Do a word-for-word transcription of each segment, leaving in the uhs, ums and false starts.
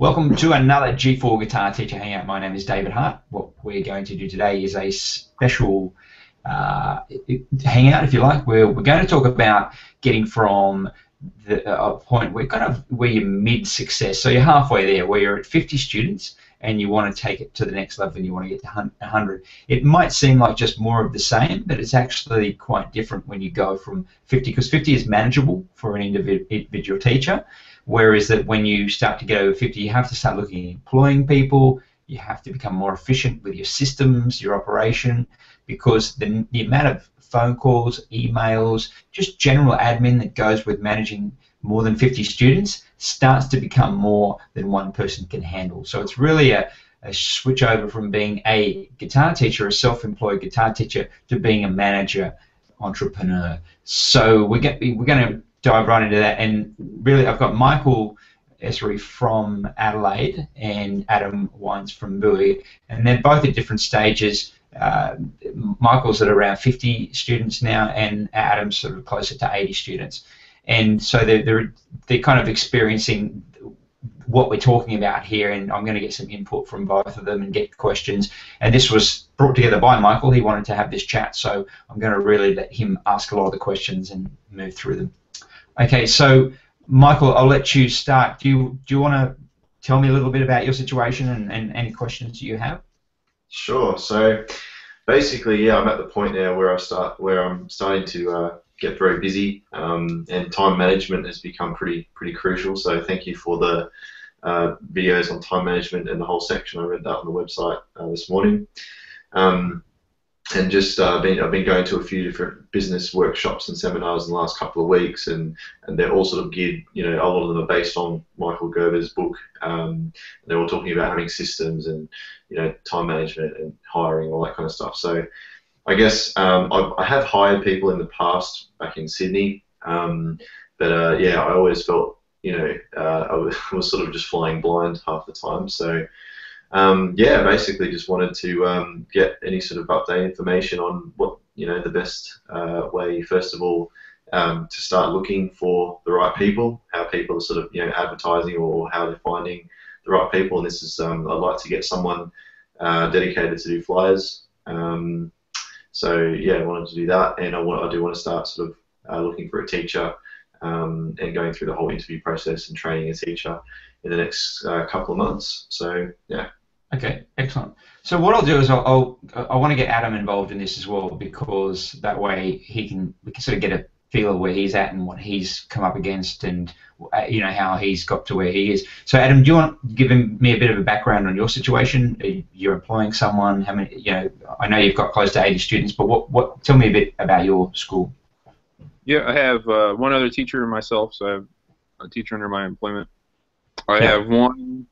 Welcome to another G four Guitar Teacher Hangout. My name is David Hart. What we're going to do today is a special uh, hangout, if you like, where we're going to talk about getting from the uh, point where kind of where you're mid-success, so you're halfway there, where you're at fifty students and you want to take it to the next level and you want to get to one hundred. It might seem like just more of the same, but it's actually quite different when you go from fifty, because fifty is manageable for an individual teacher, whereas that when you start to get over fifty, you have to start looking at employing people, you have to become more efficient with your systems, your operation, because the, the amount of phone calls, emails, just general admin that goes with managing more than fifty students starts to become more than one person can handle. So it's really a, a switch over from being a guitar teacher, a self-employed guitar teacher, to being a manager, entrepreneur. So we're going we're going to dive right into that. And really, I've got Michael Essery from Adelaide and Adam Wines from Bowie, and they're both at different stages. Uh, Michael's at around fifty students now, and Adam's sort of closer to eighty students. And so they're, they're, they're kind of experiencing what we're talking about here, and I'm going to get some input from both of them and get questions. And this was brought together by Michael. He wanted to have this chat, so I'm going to really let him ask a lot of the questions and move through them. Okay, so Michael, I'll let you start. Do you, do you want to tell me a little bit about your situation and, and any questions you have? Sure. So basically, yeah, I'm at the point now where I start, where I'm starting to uh, get very busy, um, and time management has become pretty pretty crucial. So thank you for the uh, videos on time management and the whole section. I read that on the website uh, this morning, um, and just uh, been I've been going to a few different business workshops and seminars in the last couple of weeks, and and they're all sort of geared. You know, a lot of them are based on Michael Gerber's book. Um, they're all talking about having systems and, you know, time management and hiring, all that kind of stuff. So I guess um, I've, I have hired people in the past back in Sydney, um, but uh, yeah, I always felt, you know, uh, I was, was sort of just flying blind half the time. So um, yeah, basically just wanted to um, get any sort of update information on what, you know, the best uh, way, first of all, um, to start looking for the right people, how people are sort of, you know, advertising or how they're finding the right people. And this is, um, I'd like to get someone uh, dedicated to do flyers. Um, so yeah, I wanted to do that, and I want, I do want to start sort of uh, looking for a teacher, um, and going through the whole interview process and training a teacher in the next uh, couple of months. So yeah. Okay, excellent. So what I'll do is I'll, I'll I want to get Adam involved in this as well, because that way he can we can sort of get a feel of where he's at and what he's come up against, and you know how he's got to where he is. So Adam, do you want to give him, me a bit of a background on your situation? You're employing someone. How many? You know, I know you've got close to eighty students, but what? What? Tell me a bit about your school. Yeah, I have uh, one other teacher and myself, so I have a teacher under my employment. I yeah. have one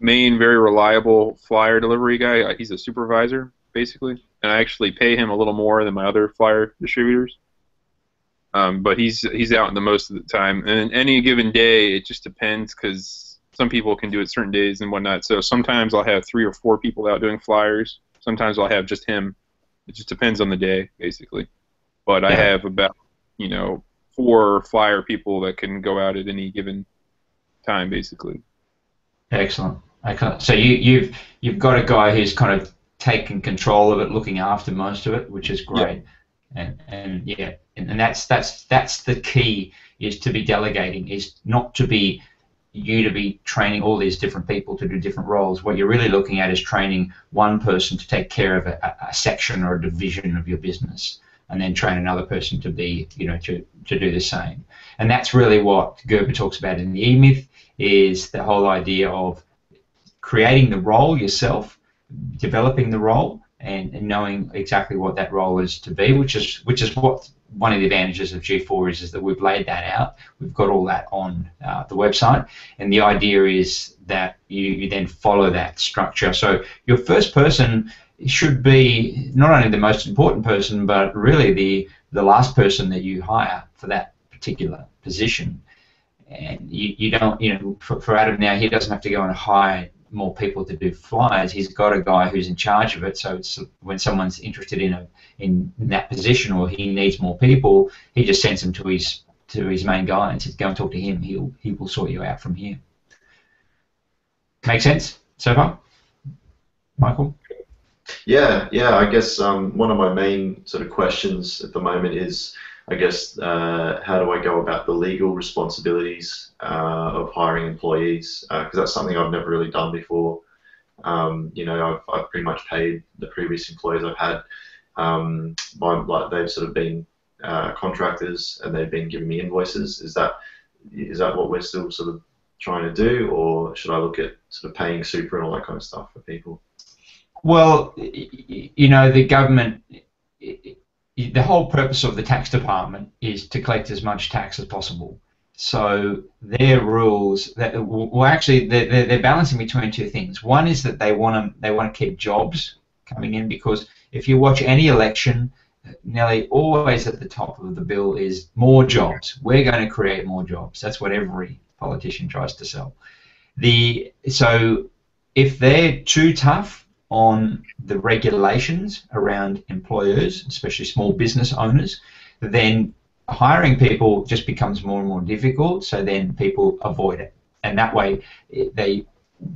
main, very reliable flyer delivery guy. He's a supervisor basically, and I actually pay him a little more than my other flyer distributors. Um, but he's he's out in the most of the time, and any given day it just depends, because some people can do it certain days and whatnot. So sometimes I'll have three or four people out doing flyers. Sometimes I'll have just him. It just depends on the day, basically. But yeah. I have about you know four flyer people that can go out at any given time, basically. Excellent. Okay. So you you've you've got a guy who's kind of taking control of it, looking after most of it, which is great. Yeah. And, and yeah, and, and that's that's that's the key, is to be delegating, is not to be you to be training all these different people to do different roles. What you're really looking at is training one person to take care of a, a section or a division of your business, and then train another person to be you know to to do the same. And that's really what Gerber talks about in the E-Myth, is the whole idea of creating the role yourself, developing the role, and knowing exactly what that role is to be, which is which is what one of the advantages of G four is, is that we've laid that out. We've got all that on uh, the website, and the idea is that you, you then follow that structure. So your first person should be not only the most important person, but really the, the last person that you hire for that particular position. And you, you don't, you know, for, for Adam now, he doesn't have to go and hire more people to do flyers. He's got a guy who's in charge of it, so it's, when someone's interested in a in that position or he needs more people, he just sends them to his to his main guy and says, go and talk to him. He'll he will sort you out from here. Make sense so far, Michael? Yeah, yeah. I guess um, one of my main sort of questions at the moment is, I guess, uh, how do I go about the legal responsibilities uh, of hiring employees? Because uh, that's something I've never really done before. Um, you know, I've, I've pretty much paid the previous employees I've had. Um, by, like they've sort of been uh, contractors, and they've been giving me invoices. Is that is that what we're still sort of trying to do, or should I look at sort of paying super and all that kind of stuff for people? Well, you know, the government, the whole purpose of the tax department is to collect as much tax as possible. So their rules, that, well, actually, they're, they're balancing between two things. One is that they want to they want to keep jobs coming in, because if you watch any election, nearly always at the top of the bill is more jobs. We're going to create more jobs. That's what every politician tries to sell. The so if they're too tough on the regulations around employers, especially small business owners, then hiring people just becomes more and more difficult, so then people avoid it. And that way they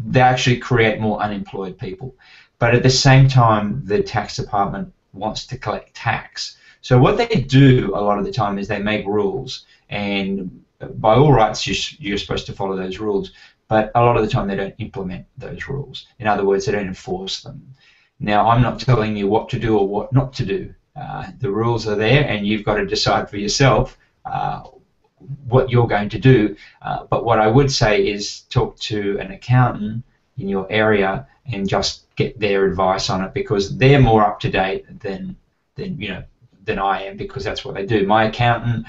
they actually create more unemployed people. But at the same time, the tax department wants to collect tax. So what they do a lot of the time is they make rules, and by all rights, you're supposed to follow those rules, but a lot of the time they don't implement those rules. In other words, they don't enforce them. Now, I'm not telling you what to do or what not to do. Uh, the rules are there, and you've got to decide for yourself uh, what you're going to do. Uh, but what I would say is talk to an accountant in your area and just get their advice on it, because they're more up to date than than you know than I am, because that's what they do. My accountant,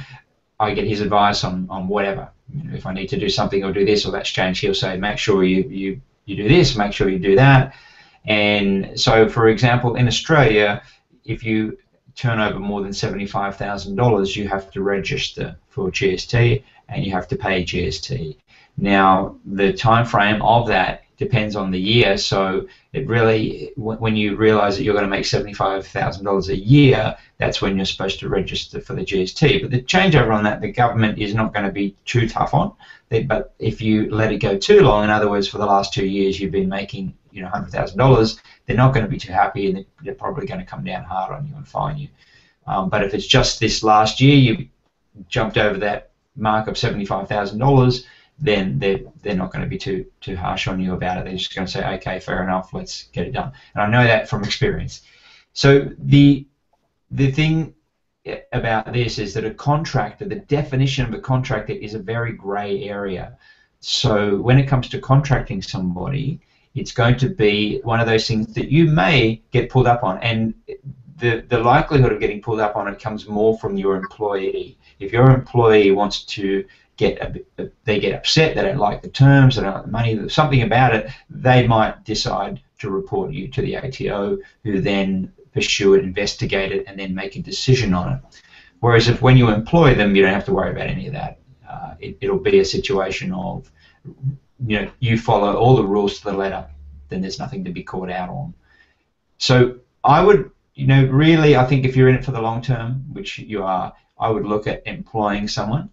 I get his advice on, on whatever. You know, if I need to do something or do this or that's changed, he'll say, make sure you, you, you do this, make sure you do that. And so, for example, in Australia, if you turn over more than seventy-five thousand dollars, you have to register for G S T and you have to pay G S T. Now, the time frame of that depends on the year, so it really, when you realize that you're going to make seventy-five thousand dollars a year, that's when you're supposed to register for the G S T. But the changeover on that, the government is not going to be too tough on. They, but if you let it go too long, in other words, for the last two years you've been making, you know, one hundred thousand dollars, they're not going to be too happy, and they're probably going to come down hard on you and fine you. Um, but if it's just this last year you jumped over that mark of seventy-five thousand dollars, then they're, they're not going to be too too harsh on you about it. They're just going to say, okay, fair enough, let's get it done. And I know that from experience. So the, the thing about this is that a contractor, the definition of a contractor is a very grey area. So when it comes to contracting somebody, it's going to be one of those things that you may get pulled up on. And the, the likelihood of getting pulled up on it comes more from your employee. If your employee wants to get a bit, they get upset, they don't like the terms, they don't like the money, something about it, they might decide to report you to the A T O, who then pursue it, investigate it, and then make a decision on it. Whereas if when you employ them, you don't have to worry about any of that. Uh, it, it'll be a situation of, you know, you follow all the rules to the letter, then there's nothing to be caught out on. So I would, you know, really, I think if you're in it for the long term, which you are, I would look at employing someone.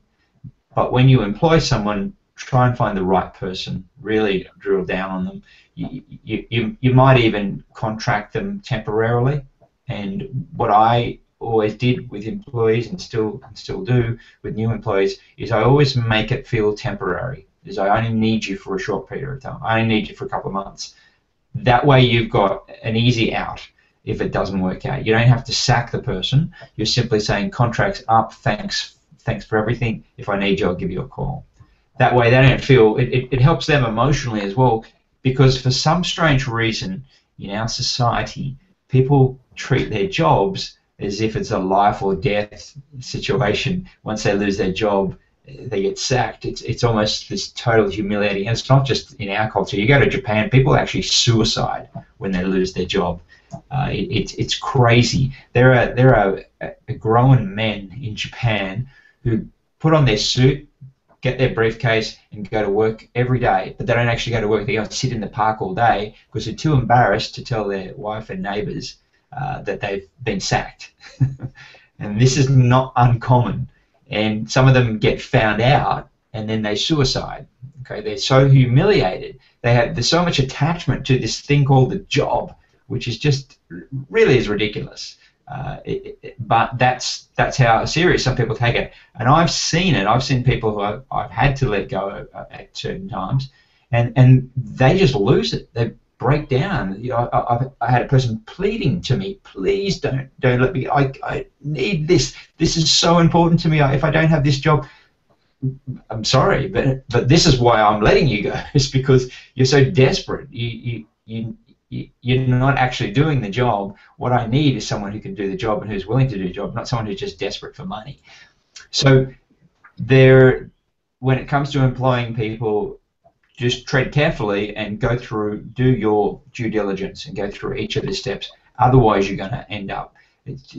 But when you employ someone, try and find the right person. Really drill down on them. You, you, you, you might even contract them temporarily. And what I always did with employees, and still and still do with new employees, is I always make it feel temporary. Is I only need you for a short period of time. I only need you for a couple of months. That way you've got an easy out if it doesn't work out. You don't have to sack the person. You're simply saying, contract's up, thanks Thanks for everything. If I need you, I'll give you a call. That way they don't feel, it, it, it helps them emotionally as well, because for some strange reason in our society, people treat their jobs as if it's a life or death situation. Once they lose their job, they get sacked. It's, it's almost this total humiliating, and it's not just in our culture. You go to Japan, people actually suicide when they lose their job. Uh, it, it, it's crazy. There are, there are grown men in Japan who put on their suit, get their briefcase, and go to work every day. But they don't actually go to work. They go and sit in the park all day because they're too embarrassed to tell their wife and neighbours uh, that they've been sacked. And this is not uncommon. And some of them get found out, and then they suicide. Okay, they're so humiliated They have there's so much attachment to this thing called the job, which is just really is ridiculous. Uh, it, it, but that's that's how serious some people take it. And I've seen it. I've seen people who I've, I've had to let go at certain times, and and they just lose it. They break down. You know, I, I've, I had a person pleading to me, please don't don't let me. I I need this. This is so important to me. I, if I don't have this job, I'm sorry, but but this is why I'm letting you go. It's because you're so desperate. You you you. You're not actually doing the job. What I need is someone who can do the job and who's willing to do the job, not someone who's just desperate for money. So there, when it comes to employing people, just tread carefully and go through, do your due diligence and go through each of the steps. Otherwise, you're going to end up, it's,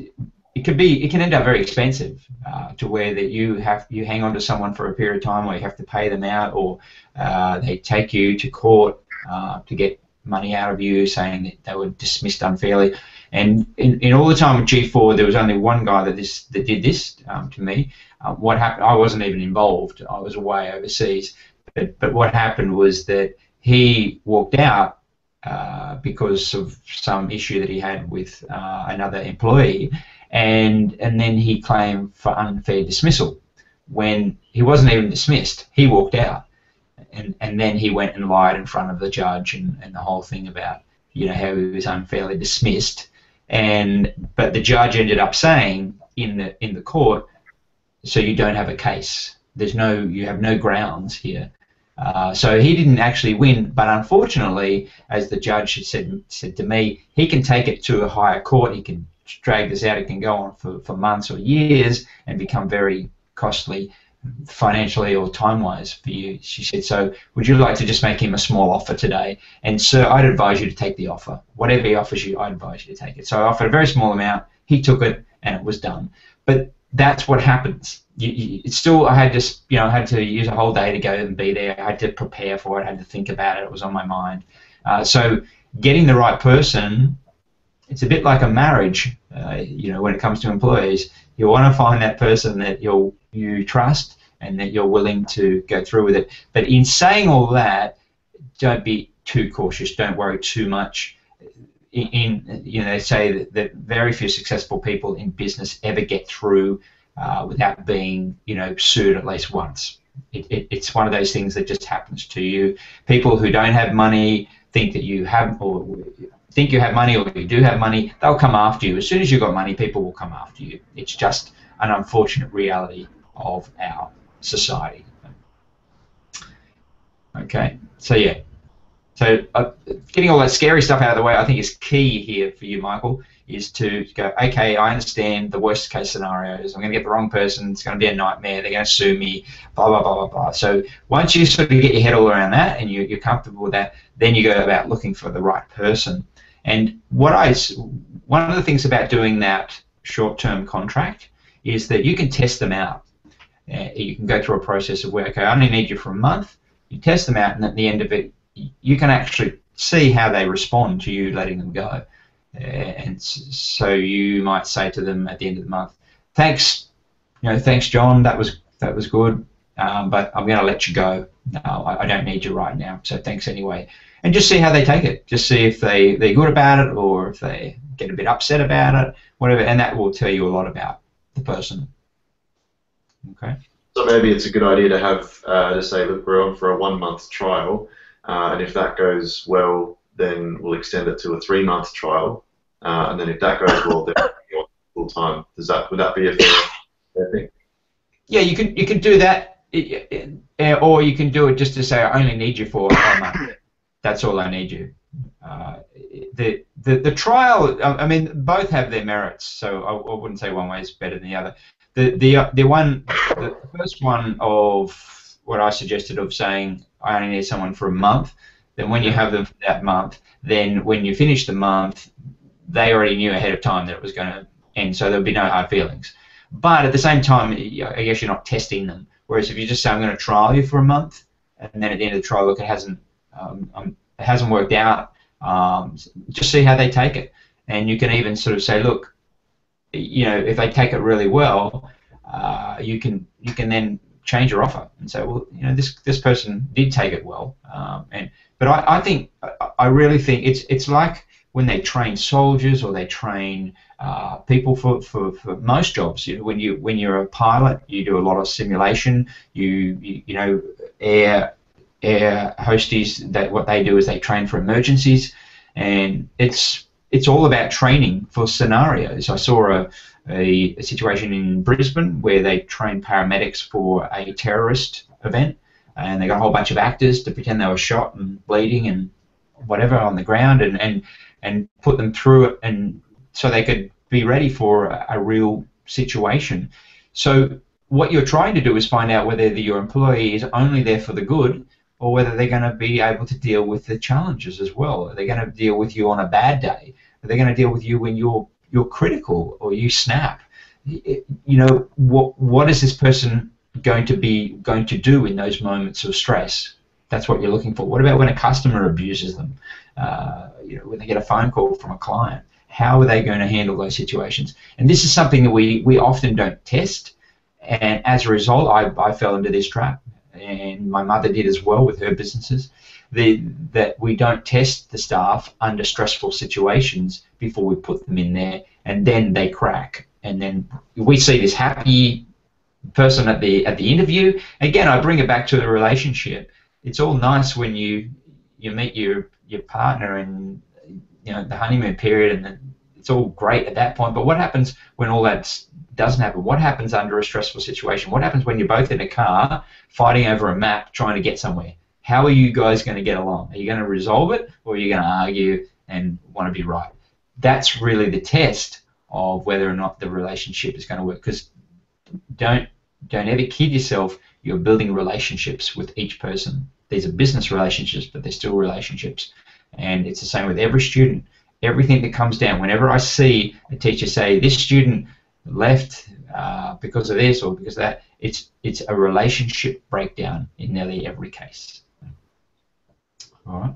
it could be, it can end up very expensive uh, to where that you have you hang on to someone for a period of time, or you have to pay them out, or uh, they take you to court uh, to get money out of you, saying that they were dismissed unfairly. And in, in all the time with G four, there was only one guy that this that did this um, to me. Uh, what happened? I wasn't even involved. I was away overseas. But but what happened was that he walked out uh, because of some issue that he had with uh, another employee, and and then he claimed for unfair dismissal when he wasn't even dismissed. He walked out. And, and then he went and lied in front of the judge and, and the whole thing about, you know, how he was unfairly dismissed. And but the judge ended up saying in the in the court, so you don't have a case. There's no, you have no grounds here. Uh, so he didn't actually win. But unfortunately, as the judge said said to me, he can take it to a higher court. He can drag this out. It can go on for, for months or years and become very costly, financially or time-wise for you. She said, so would you like to just make him a small offer today? And sir, I'd advise you to take the offer. Whatever he offers you, I'd advise you to take it. So I offered a very small amount. He took it, and it was done. But that's what happens. You, you, it's still, I had to, you know, I had to use a whole day to go and be there. I had to prepare for it. I had to think about it. It was on my mind. Uh, so getting the right person, it's a bit like a marriage, uh, you know, when it comes to employees. You want to find that person that you'll, you trust and that you're willing to go through with it. But in saying all that, don't be too cautious. Don't worry too much. In, in you know, they say that, that very few successful people in business ever get through uh, without being, you know, sued at least once. It, it, it's one of those things that just happens to you. People who don't have money think that you have, or think you have money, or you do have money, they'll come after you. As soon as you've got money, people will come after you. It's just an unfortunate reality of our society. Okay, so yeah, so uh, getting all that scary stuff out of the way, I think is key here for you, Michael, is to go, okay, I understand the worst case scenario is I'm going to get the wrong person, it's going to be a nightmare, they're going to sue me, blah, blah, blah, blah, blah. So once you sort of get your head all around that and you, you're comfortable with that, then you go about looking for the right person. And what I, one of the things about doing that short-term contract is that you can test them out. Uh, you can go through a process of where, okay, I only need you for a month. You test them out, and at the end of it, you can actually see how they respond to you letting them go. Uh, and so you might say to them at the end of the month, "Thanks, you know, thanks, John. That was that was good, um, but I'm going to let you go. No, I, I don't need you right now. So thanks anyway." And just see how they take it. Just see if they they're good about it or if they get a bit upset about it, whatever. And that will tell you a lot about the person. Okay. So maybe it's a good idea to have uh, to say, look, we're on for a one-month trial, uh, and if that goes well, then we'll extend it to a three-month trial, uh, and then if that goes well, then you're full time. Does that would that be a fair thing? Yeah, you could you could do that, or you can do it just to say, I only need you for a month. That's all I need you. Uh, the, the the trial, I mean, both have their merits, so I, I wouldn't say one way is better than the other. The the uh, the one, the first one of what I suggested of saying I only need someone for a month. Then when you have them for that month, then when you finish the month, they already knew ahead of time that it was going to end, so there'll be no hard feelings. But at the same time, I guess you're not testing them. Whereas if you just say I'm going to trial you for a month, and then at the end of the trial, look, it hasn't um, um, it hasn't worked out. Um, just see how they take it, and you can even sort of say, look, you know, if they take it really well, uh, you can you can then change your offer and say, well, you know, this this person did take it well, um, and but I, I think I really think it's it's like when they train soldiers or they train uh, people for, for, for most jobs. You know, when you when you're a pilot, you do a lot of simulation. You you, you know, air air hostess, that what they do is they train for emergencies, and it's it's all about training for scenarios. I saw a A, a situation in Brisbane where they trained paramedics for a terrorist event, and they got a whole bunch of actors to pretend they were shot and bleeding and whatever on the ground, and and, and put them through it, and so they could be ready for a, a real situation. So what you're trying to do is find out whether the, your employee is only there for the good, or whether they're going to be able to deal with the challenges as well. Are they going to deal with you on a bad day? Are they going to deal with you when you're you're critical or you snap? You know, what what is this person going to be going to do in those moments of stress? That's what you're looking for. What about when a customer abuses them? Uh, you know, when they get a phone call from a client, how are they going to handle those situations? And this is something that we we often don't test, and as a result, I, I fell into this trap, and my mother did as well with her businesses. The, that we don't test the staff under stressful situations before we put them in there, and then they crack. And then we see this happy person at the at the interview. Again, I bring it back to the relationship. It's all nice when you you meet your your partner and you know the honeymoon period, and the, it's all great at that point. But what happens when all that doesn't happen? What happens under a stressful situation? What happens when you're both in a car fighting over a map trying to get somewhere? How are you guys going to get along? Are you going to resolve it, or are you going to argue and want to be right? That's really the test of whether or not the relationship is going to work. Because don't don't ever kid yourself. You're building relationships with each person. These are business relationships, but they're still relationships. And it's the same with every student. Everything that comes down. Whenever I see a teacher say this student left uh, because of this or because of that, it's it's a relationship breakdown in nearly every case. All right,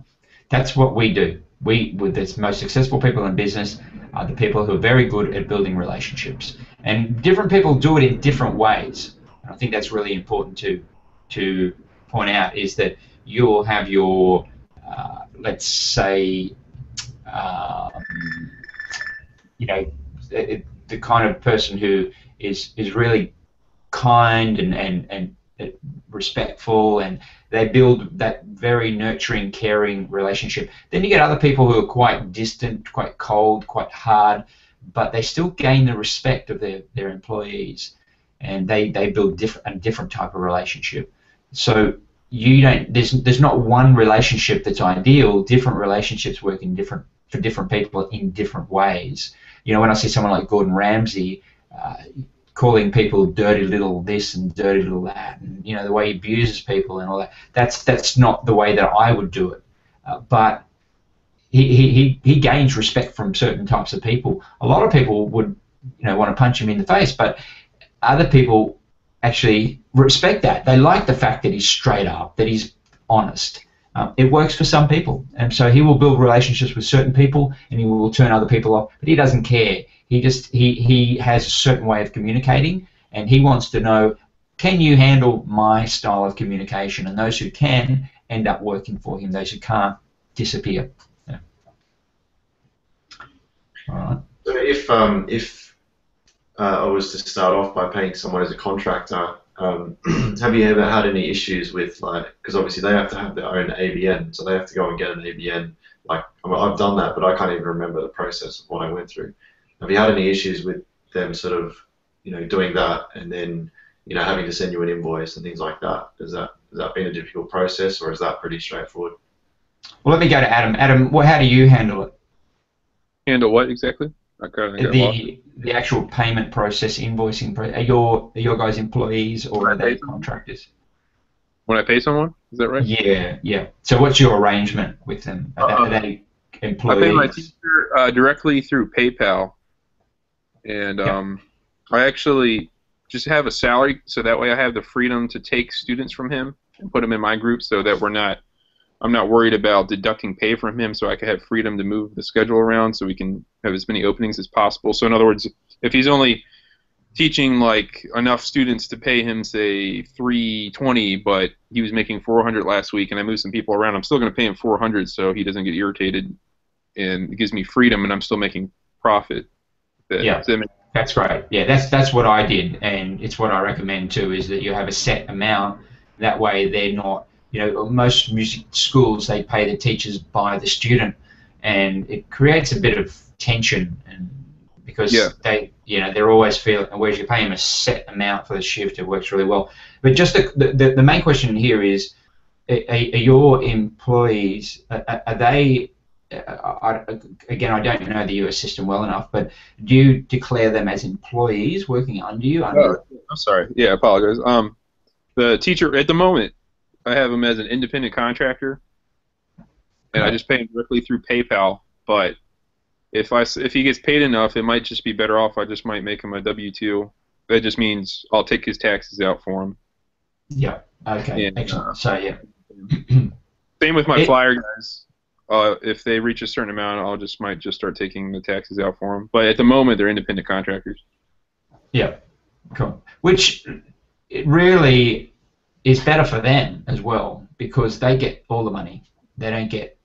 that's what we do. We, with the most successful people in business, are the people who are very good at building relationships. And different people do it in different ways. And I think that's really important to to point out, is that you'll have your, uh, let's say, um, you know, the, the kind of person who is is really kind and and and respectful, and they build that very nurturing, caring relationship. Then you get other people who are quite distant, quite cold, quite hard, but they still gain the respect of their, their employees, and they, they build diff- a different type of relationship. So you don't there's there's not one relationship that's ideal. Different relationships work in different for different people in different ways. You know, when I see someone like Gordon Ramsay uh, calling people dirty little this and dirty little that, and you know the way he abuses people and all that. That's that's not the way that I would do it. Uh, but he, he he gains respect from certain types of people. A lot of people would you know want to punch him in the face, but other people actually respect that. They like the fact that he's straight up, that he's honest. Um, it works for some people, and so he will build relationships with certain people, and he will turn other people off. But he doesn't care. He just he he has a certain way of communicating, and he wants to know, can you handle my style of communication? And those who can end up working for him. Those who can't disappear. Yeah. All right. So if um, if uh, I was to start off by paying someone as a contractor, um, have you ever had any issues with, like, because obviously they have to have their own A B N, so they have to go and get an A B N. Like, well, I've done that, but I can't even remember the process of what I went through. Have you had any issues with them sort of, you know, doing that and then, you know, having to send you an invoice and things like that? Has that, has that been a difficult process, or is that pretty straightforward? Well, let me go to Adam. Adam, well, how do you handle it? Handle what exactly? Okay, the the actual payment process, invoicing. Are your are your guys employees or are they contractors? When I pay someone, is that right? Yeah, yeah. So what's your arrangement with them? Are, uh, they, are they employees? I pay my teacher uh, directly through PayPal. And um, I actually just have a salary, so that way I have the freedom to take students from him and put them in my group, so that we're not, I'm not worried about deducting pay from him, so I can have freedom to move the schedule around, so we can have as many openings as possible. So in other words, if he's only teaching like enough students to pay him, say, three twenty, but he was making four hundred last week, and I moved some people around. I'm still going to pay him four hundred so he doesn't get irritated, and it gives me freedom, and I'm still making profit. That, yeah, that make that's great. Yeah, that's that's what I did, and it's what I recommend too, is that you have a set amount. That way they're not, you know, most music schools, they pay the teachers by the student, and it creates a bit of tension, and because yeah. they, you know, they're always feeling, whereas you pay them a set amount for the shift, it works really well. But just the the, the main question here is, are, are your employees, are, are they, I, again, I don't know the U S system well enough, but do you declare them as employees working under you? Under oh, I'm sorry. Yeah, I apologize. Um, the teacher, at the moment, I have him as an independent contractor, and I just pay him directly through PayPal, but If I if he gets paid enough, it might just be better off. I just might make him a W two. That just means I'll take his taxes out for him. Yeah. Okay. And, Excellent. Uh, so yeah. Same with my it, flyer guys. Uh, if they reach a certain amount, I'll just might just start taking the taxes out for them. But at the moment, they're independent contractors. Yeah. Cool. Which it really is better for them as well, because they get all the money. They don't get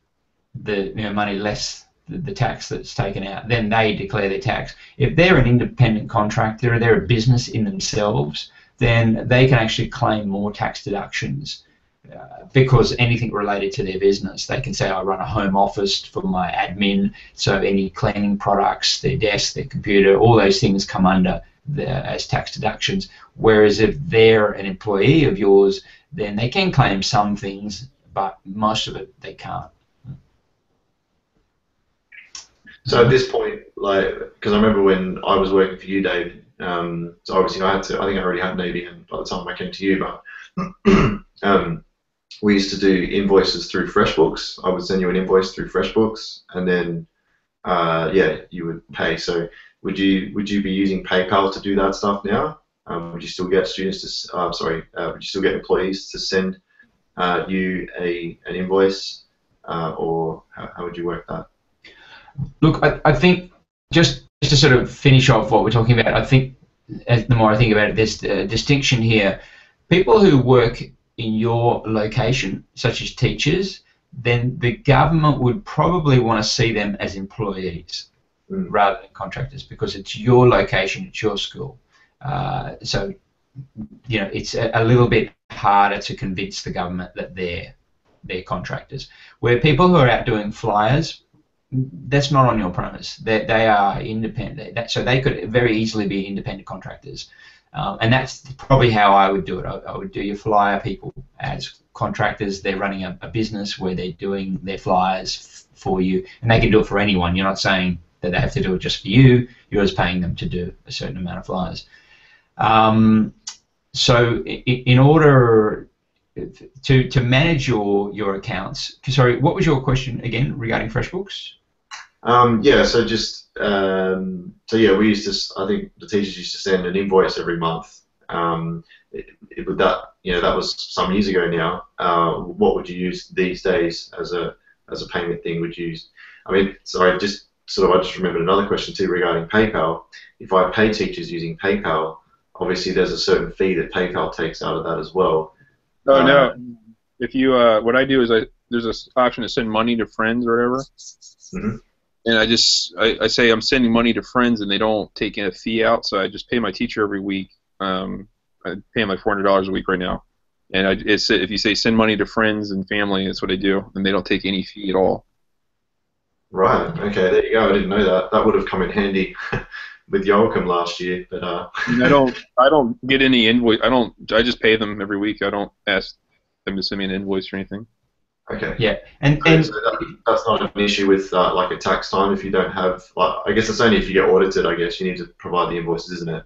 the you know, money less. The tax that's taken out, then they declare their tax. If they're an independent contractor, they're a business in themselves, then they can actually claim more tax deductions uh, because anything related to their business. They can say, I run a home office for my admin, so any cleaning products, their desk, their computer, all those things come under the, as tax deductions. Whereas if they're an employee of yours, then they can claim some things, but most of it they can't. So at this point, like, because I remember when I was working for you, Dave, um, so obviously I had to, I think I already had an A B N by the time I came to you, but um, we used to do invoices through FreshBooks. I would send you an invoice through FreshBooks, and then, uh, yeah, you would pay. So would you would you be using PayPal to do that stuff now? Um, would you still get students to, uh, sorry, uh, would you still get employees to send uh, you a an invoice, uh, or how, how would you work that? Look, I, I think just, just to sort of finish off what we're talking about, I think as the more I think about it, there's a distinction here. People who work in your location, such as teachers, then the government would probably want to see them as employees mm. rather than contractors, because it's your location, it's your school. Uh, so, you know, it's a, a little bit harder to convince the government that they're, they're contractors. Where people who are out doing flyers, that's not on your premise. They, they are independent. That, so they could very easily be independent contractors. Um, and that's probably how I would do it. I, I would do your flyer people as contractors. They're running a, a business where they're doing their flyers f for you. And they can do it for anyone. You're not saying that they have to do it just for you. You're just paying them to do a certain amount of flyers. Um, so in, in order to, to manage your, your accounts, sorry, what was your question again regarding FreshBooks? Um, yeah, so just um, so yeah, we used to. I think the teachers used to send an invoice every month. Um, it, it would that you know that was some years ago now. Uh, what would you use these days as a as a payment thing? Would you use? I mean, sorry, just sort of. I just remembered another question too regarding PayPal. If I pay teachers using PayPal, obviously there's a certain fee that PayPal takes out of that as well. Oh um, no! If you uh, what I do is I there's an option to send money to friends or whatever. Mm-hmm. And I just I, I say I'm sending money to friends, and they don't take a fee out, so I just pay my teacher every week. Um, I pay him like four hundred dollars a week right now. And I, it's, if you say send money to friends and family, that's what I do, and they don't take any fee at all. Right. Okay. There you go. I didn't know that. That would have come in handy with Joachim last year, but uh. I don't. I don't get any invoice. I don't. I just pay them every week. I don't ask them to send me an invoice or anything. Okay. Yeah, and, and so that, that's not an issue with uh, like a tax time if you don't have. Like, I guess it's only if you get audited. I guess you need to provide the invoices, isn't it?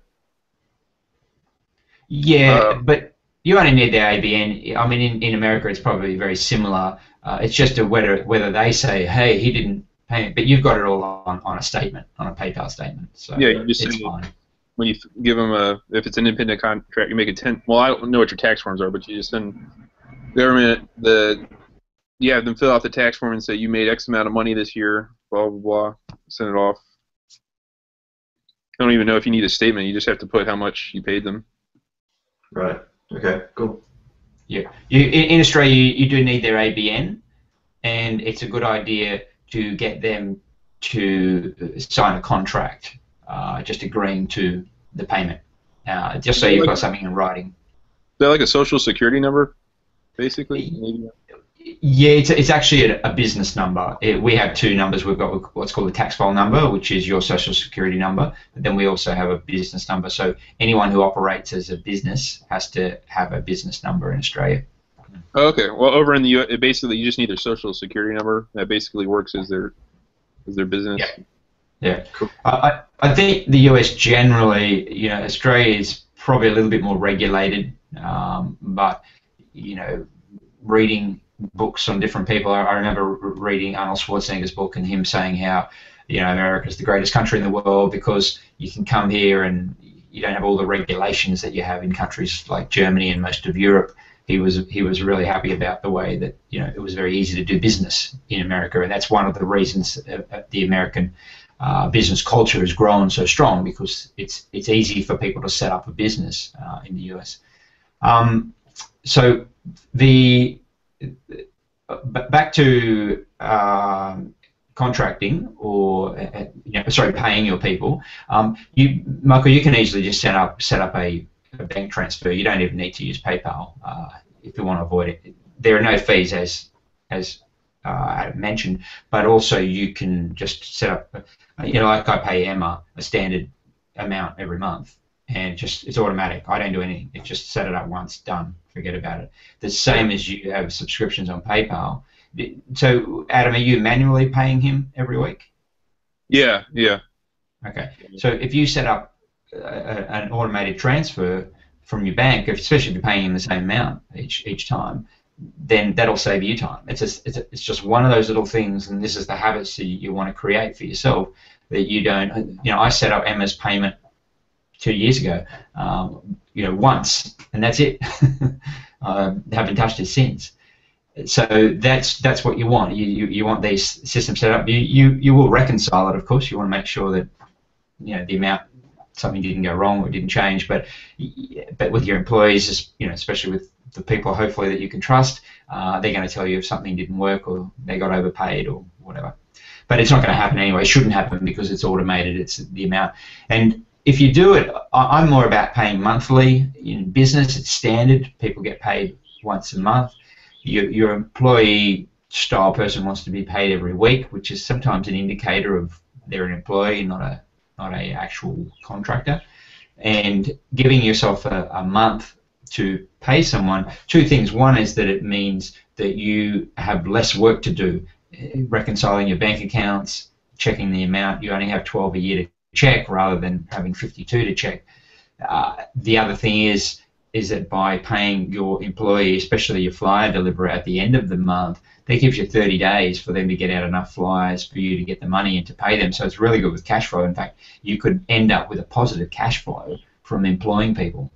Yeah, uh, but you only need the A B N. I mean, in, in America, it's probably very similar. Uh, it's just a whether whether they say, "Hey, he didn't pay it," but you've got it all on on a statement, on a PayPal statement. So yeah, you just it's fine. When you give them a, if it's an independent contract, you make a ten. Well, I don't know what your tax forms are, but you just send government the. You have them fill out the tax form and say you made X amount of money this year, blah blah blah. Send it off. I don't even know if you need a statement. You just have to put how much you paid them. Right. Okay. Cool. Yeah. You, in Australia, you, you do need their A B N, and it's a good idea to get them to sign a contract, uh, just agreeing to the payment, uh, just so you've got something in writing. Is that like a social security number, basically? Maybe. Yeah, it's, it's actually a, a business number. It, we have two numbers. We've got what's called the tax file number, which is your social security number, but then we also have a business number. So anyone who operates as a business has to have a business number in Australia. Oh, okay. Well, over in the U S, basically you just need their social security number. That basically works as their as their business. Yeah. Yeah. Cool. I I think the U S generally, you know, Australia is probably a little bit more regulated, um, but you know, reading books on different people. I remember reading Arnold Schwarzenegger's book and him saying how, you know, America's the greatest country in the world because you can come here and you don't have all the regulations that you have in countries like Germany and most of Europe. He was he was really happy about the way that, you know, it was very easy to do business in America, and that's one of the reasons the American uh, business culture has grown so strong, because it's it's easy for people to set up a business uh, in the U S. Um, so the back to uh, contracting, or uh, you know, sorry, paying your people. Um, you, Michael, you can easily just set up set up a, a bank transfer. You don't even need to use PayPal uh, if you want to avoid it. There are no fees, as as uh, Adam mentioned, but also you can just set up. You know, like I pay Emma a standard amount every month, and just it's automatic. I don't do anything. It's just set it up once, done. Forget about it. The same as you have subscriptions on PayPal. So, Adam, are you manually paying him every week? Yeah, yeah. Okay. So if you set up a, an automated transfer from your bank, especially if you're paying him the same amount each each time, then that'll save you time. It's just, it's, it's just one of those little things, and this is the habits that you, you want to create for yourself, that you don't, you know, I set up Emma's payment two years ago, um, you know, once, and that's it. I haven't touched it since. So that's that's what you want. You you, you want these systems set up. You, you you will reconcile it, of course. You want to make sure that, you know, the amount, something didn't go wrong or didn't change. But but with your employees, you know, especially with the people hopefully that you can trust, uh, they're going to tell you if something didn't work or they got overpaid or whatever. But it's not going to happen anyway. It shouldn't happen because it's automated. It's the amount. And if you do it, I'm more about paying monthly. In business, it's standard. People get paid once a month. Your, your employee-style person wants to be paid every week, which is sometimes an indicator of they're an employee, not a not a actual contractor. And giving yourself a, a month to pay someone, two things. One is that it means that you have less work to do, reconciling your bank accounts, checking the amount. You only have twelve a year to check rather than having fifty-two to check. Uh, the other thing is is that by paying your employee, especially your flyer deliverer, at the end of the month, that gives you thirty days for them to get out enough flyers for you to get the money and to pay them. So it's really good with cash flow. In fact, you could end up with a positive cash flow from employing people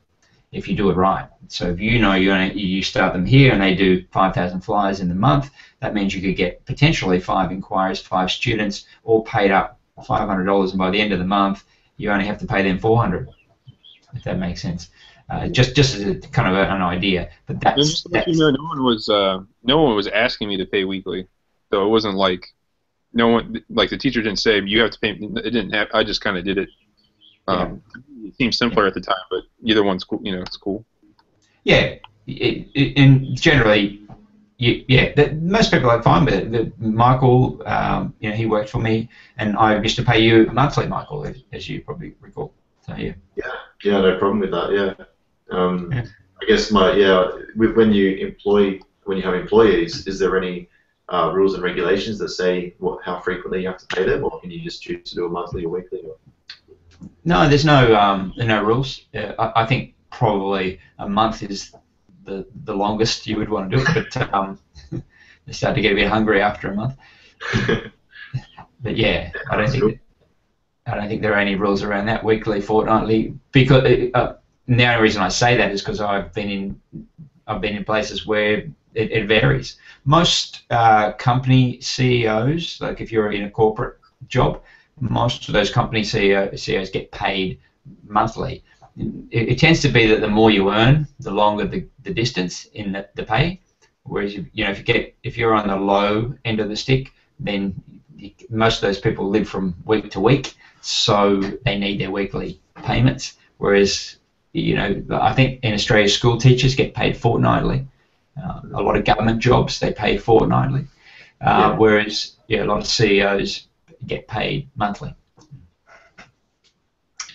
if you do it right. So if you know you you start them here and they do five thousand flyers in the month, that means you could get potentially five inquiries, five students, all paid up five hundred dollars, and by the end of the month, you only have to pay them four hundred dollars, if that makes sense. Uh, just, just as a, kind of a, an idea. But that's, that's you know, no one was, uh, no one was asking me to pay weekly, so it wasn't like, no one, like the teacher didn't say you have to pay. It didn't have. I just kind of did it. Um, yeah. It seemed simpler yeah. at the time, but either one's cool. You know, it's cool. Yeah, it, it, and generally. Yeah, the, most people are fine with it. The, Michael, um, you know, he worked for me, and I used to pay you monthly, Michael, as, as you probably recall. So yeah. Yeah, yeah, no problem with that. Yeah, um, yeah. I guess my yeah, with, when you employ, when you have employees, is there any uh, rules and regulations that say what how frequently you have to pay them, or can you just choose to do a monthly or weekly? Or? No, there's no um, no rules. Yeah, I, I think probably a month is the the longest you would want to do it, but um, they start to get a bit hungry after a month. But yeah, I don't think that, I don't think there are any rules around that. Weekly, fortnightly, because uh, the only reason I say that is because I've been in I've been in places where it, it varies. Most uh, company C E Os, like if you're in a corporate job, most of those company C E Os get paid monthly. It, it tends to be that the more you earn, the longer the, the distance in the, the pay. Whereas you, you know, if you get if you're on the low end of the stick, then you, most of those people live from week to week, so they need their weekly payments. Whereas you know, I think in Australia, school teachers get paid fortnightly. Uh, a lot of government jobs they pay fortnightly, uh, yeah. whereas yeah, a lot of C E Os get paid monthly.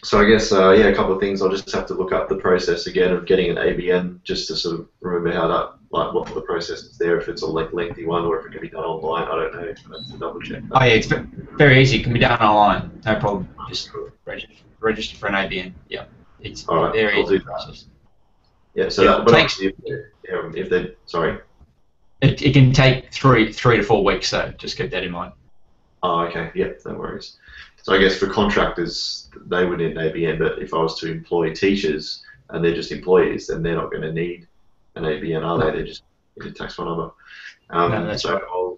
So I guess uh, yeah, a couple of things. I'll just have to look up the process again of getting an A B N just to sort of remember how that, like what the process is there. If it's a lengthy one or if it can be done online, I don't know. I have to double check that. Oh yeah, it's very easy. It can be done online, no problem. Just register, register for an A B N. Yeah, it's all right, very I'll easy process. Yeah, so yeah, that takes, if, yeah, if they sorry, it it can take three three to four weeks. So just keep that in mind. Oh, okay. Yeah, no worries. So I guess for contractors, they would need an A B N, but if I was to employ teachers and they're just employees, then they're not going to need an A B N, are they? They just need a tax one number. Um, no, that's so right. I'll,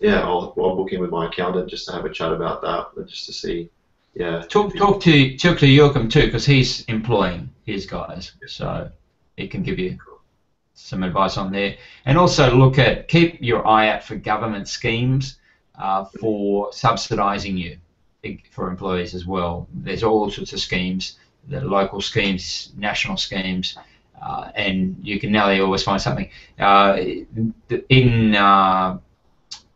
yeah, I'll, I'll book in with my accountant just to have a chat about that, just to see. Yeah. Talk talk to talk to Joachim too, because he's employing his guys, so he can give you some advice on there. And also look at keep your eye out for government schemes uh, for subsidising you. For employees as well, there's all sorts of schemes, the local schemes, national schemes, uh, and you can nearly always find something. Uh, in uh,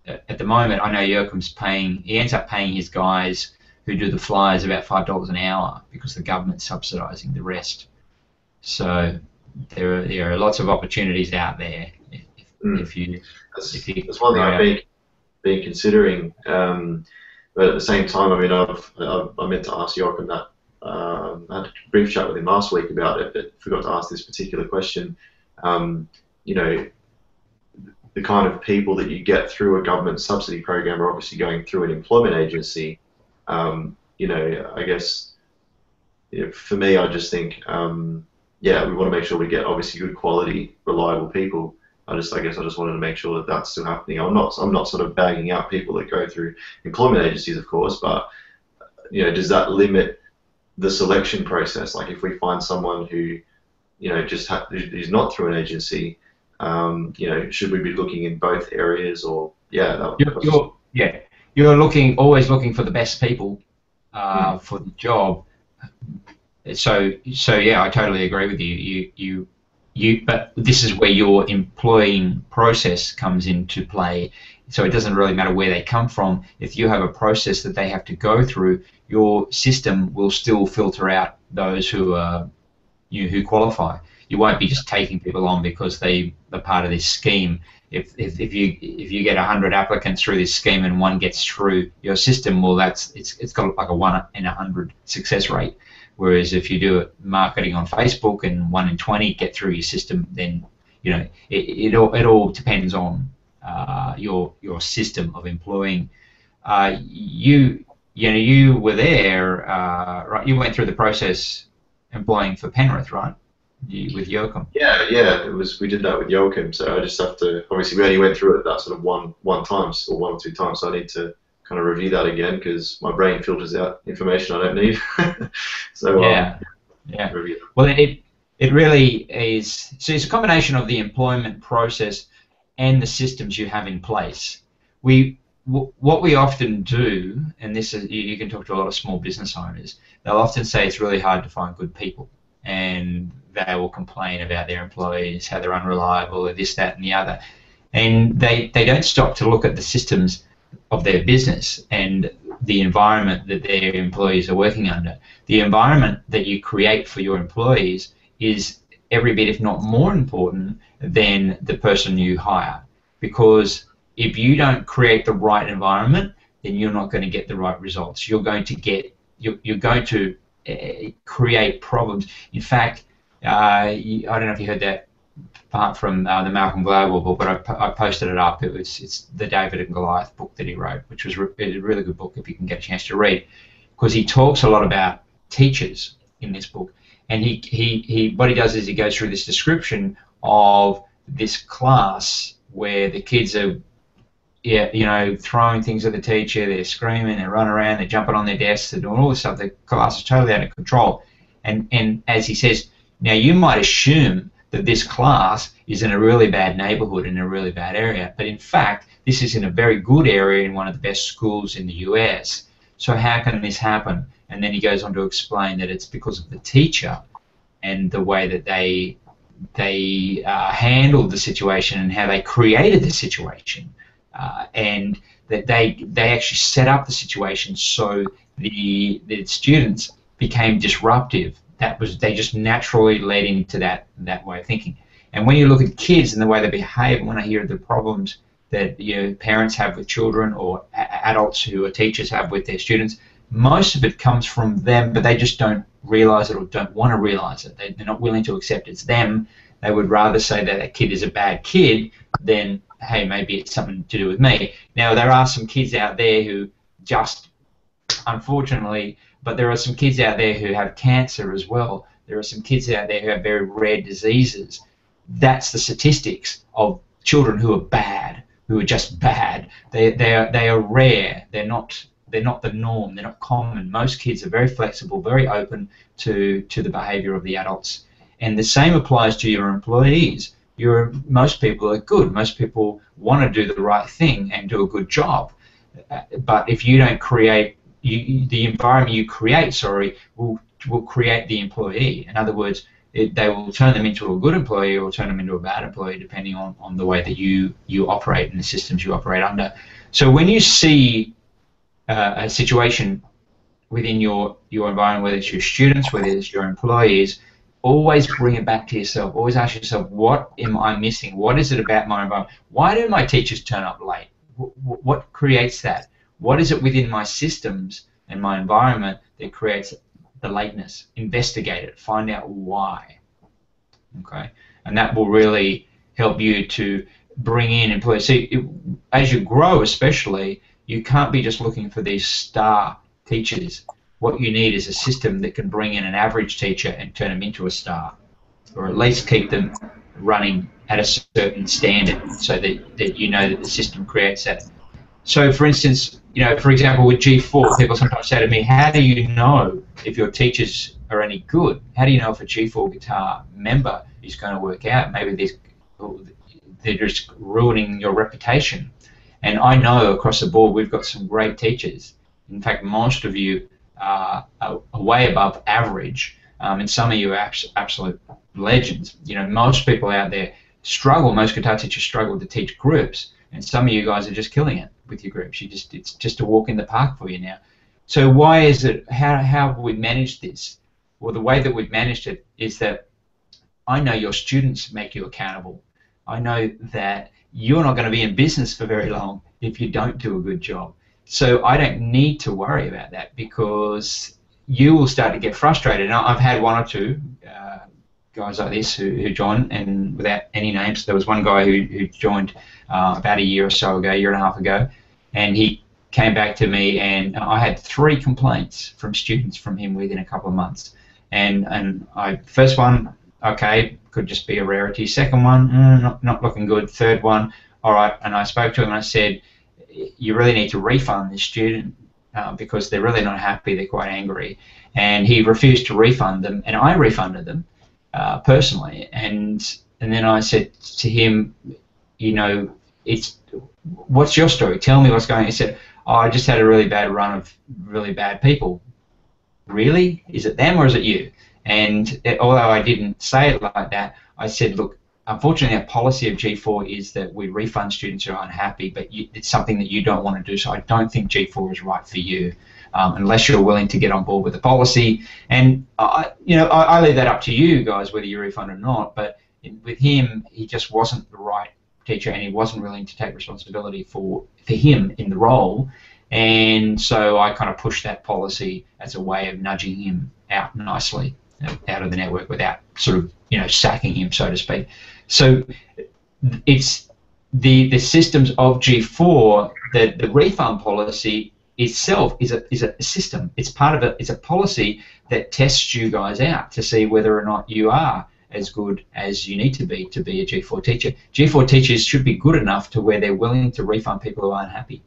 at the moment, I know Joachim's paying. He ends up paying his guys who do the flyers about five dollars an hour because the government's subsidising the rest. So there are there are lots of opportunities out there if, mm. if you. That's, if you that's one thing I've been been considering. Um, But at the same time, I mean, I've, I've I meant to ask Joachim that. Um, I had a brief chat with him last week about it, but forgot to ask this particular question. Um, you know, the kind of people that you get through a government subsidy program are obviously going through an employment agency. Um, you know, I guess you know, for me, I just think, um, yeah, we want to make sure we get obviously good quality, reliable people. I just, I guess, I just wanted to make sure that that's still happening. I'm not, I'm not sort of bagging out people that go through employment agencies, of course, but you know, does that limit the selection process? Like, if we find someone who, you know, just ha who's not through an agency, um, you know, should we be looking in both areas, or yeah, that you're, you're, yeah, you're looking always looking for the best people uh, mm. for the job. So, so yeah, I totally agree with you. You, you. You, but this is where your employing process comes into play. So it doesn't really matter where they come from. If you have a process that they have to go through, your system will still filter out those who are you who qualify. You won't be just taking people on because they are part of this scheme. If if, if you if you get a hundred applicants through this scheme and one gets through your system, well, that's it's it's got like a one in a hundred success rate. Whereas if you do marketing on Facebook and one in twenty get through your system, then you know it, it all it all depends on uh, your your system of employing. Uh, you you know you were there, uh, right? You went through the process employing for Penrith, right? You, with Joachim. Yeah, yeah, it was. We did that with Joachim. So I just have to obviously we only went through it that sort of one one time or one or two times. So I need to kind of review that again because my brain filters out information I don't need. so yeah, um, yeah. yeah. Well, it it really is. So it's a combination of the employment process and the systems you have in place. We w what we often do, and this is you, you can talk to a lot of small business owners. They'll often say it's really hard to find good people, and they will complain about their employees, how they're unreliable, or this, that, and the other, and they they don't stop to look at the systems of their business and the environment that their employees are working under. The environment that you create for your employees is every bit, if not more important, than the person you hire. Because if you don't create the right environment, then you're not going to get the right results. You're going to get, you're, you're going to uh, create problems. In fact, uh, I don't know if you heard that apart from uh, the Malcolm Gladwell book, but I, I posted it up. It was, it's the David and Goliath book that he wrote, which was re a really good book if you can get a chance to read, because he talks a lot about teachers in this book. And he, he, he, what he does is he goes through this description of this class where the kids are yeah, you know, throwing things at the teacher, they're screaming, they're running around, they're jumping on their desks, they're doing all this stuff. The class is totally out of control. And, and as he says, now you might assume that this class is in a really bad neighborhood, in a really bad area, but in fact, this is in a very good area in one of the best schools in the U S. So how can this happen? And then he goes on to explain that it's because of the teacher and the way that they they uh, handled the situation and how they created the situation, uh, and that they they actually set up the situation so the the students became disruptive. That was they just naturally led into that that way of thinking. And when you look at kids and the way they behave, when I hear the problems that you know, parents have with children or adults who are teachers have with their students, most of it comes from them, but they just don't realize it or don't want to realize it. They, they're not willing to accept it's them. They would rather say that that kid is a bad kid than, hey, maybe it's something to do with me. Now, there are some kids out there who just, unfortunately, but there are some kids out there who have cancer as well. There are some kids out there who have very rare diseases. That's the statistics of children who are bad, who are just bad. They, they, are, they are rare. They're not... They're not the norm. They're not common. Most kids are very flexible, very open to to the behaviour of the adults. And the same applies to your employees. Your most people are good. Most people want to do the right thing and do a good job. Uh, but if you don't create you, the environment you create, sorry, will will create the employee. In other words, it, they will turn them into a good employee or turn them into a bad employee, depending on on the way that you you operate and the systems you operate under. So when you see Uh, a situation within your your environment, whether it's your students, whether it's your employees, always bring it back to yourself. Always ask yourself, what am I missing? What is it about my environment? Why do my teachers turn up late? W what creates that? What is it within my systems and my environment that creates the lateness? Investigate it. Find out why. Okay, and that will really help you to bring in employees. See, it, as you grow, especially, you can't be just looking for these star teachers. What you need is a system that can bring in an average teacher and turn them into a star, or at least keep them running at a certain standard so that, that you know that the system creates that. So, for instance, you know, for example, with G four, people sometimes say to me, how do you know if your teachers are any good? How do you know if a G four guitar member is going to work out? Maybe they're just ruining your reputation. And I know across the board we've got some great teachers. In fact, most of you uh, are way above average, um, and some of you are abs absolute legends. You know, most people out there struggle. Most guitar teachers struggle to teach groups, and some of you guys are just killing it with your groups. You just it's just a walk in the park for you now. So why is it? How how have we managed this? Well, the way that we've managed it is that I know your students make you accountable. I know that you're not going to be in business for very long if you don't do a good job. So I don't need to worry about that because you will start to get frustrated. Now, I've had one or two uh, guys like this who, who joined, and without any names, there was one guy who, who joined uh, about a year or so ago, year and a half ago, and he came back to me, and I had three complaints from students from him within a couple of months. And, and I, first one, okay, could just be a rarity. Second one, mm, not, not looking good. Third one, all right. And I spoke to him and I said, you really need to refund this student uh, because they're really not happy, they're quite angry. And he refused to refund them, and I refunded them uh, personally. And and then I said to him, you know, it's what's your story? Tell me what's going on. He said, oh, I just had a really bad run of really bad people. Really? Is it them or is it you? And it, although I didn't say it like that, I said, look, unfortunately our policy of G four is that we refund students who are unhappy, but you, it's something that you don't want to do, so I don't think G four is right for you um, unless you're willing to get on board with the policy. And, I, you know, I, I leave that up to you guys whether you refund or not, but in, with him, he just wasn't the right teacher and he wasn't willing to take responsibility for, for him in the role. And so I kind of pushed that policy as a way of nudging him out nicely out of the network without sort of, you know, sacking him, so to speak. So it's the the systems of G four, the, the refund policy itself is a, is a system. It's part of it. It's a policy that tests you guys out to see whether or not you are as good as you need to be to be a G four teacher. G four teachers should be good enough to where they're willing to refund people who aren't happy.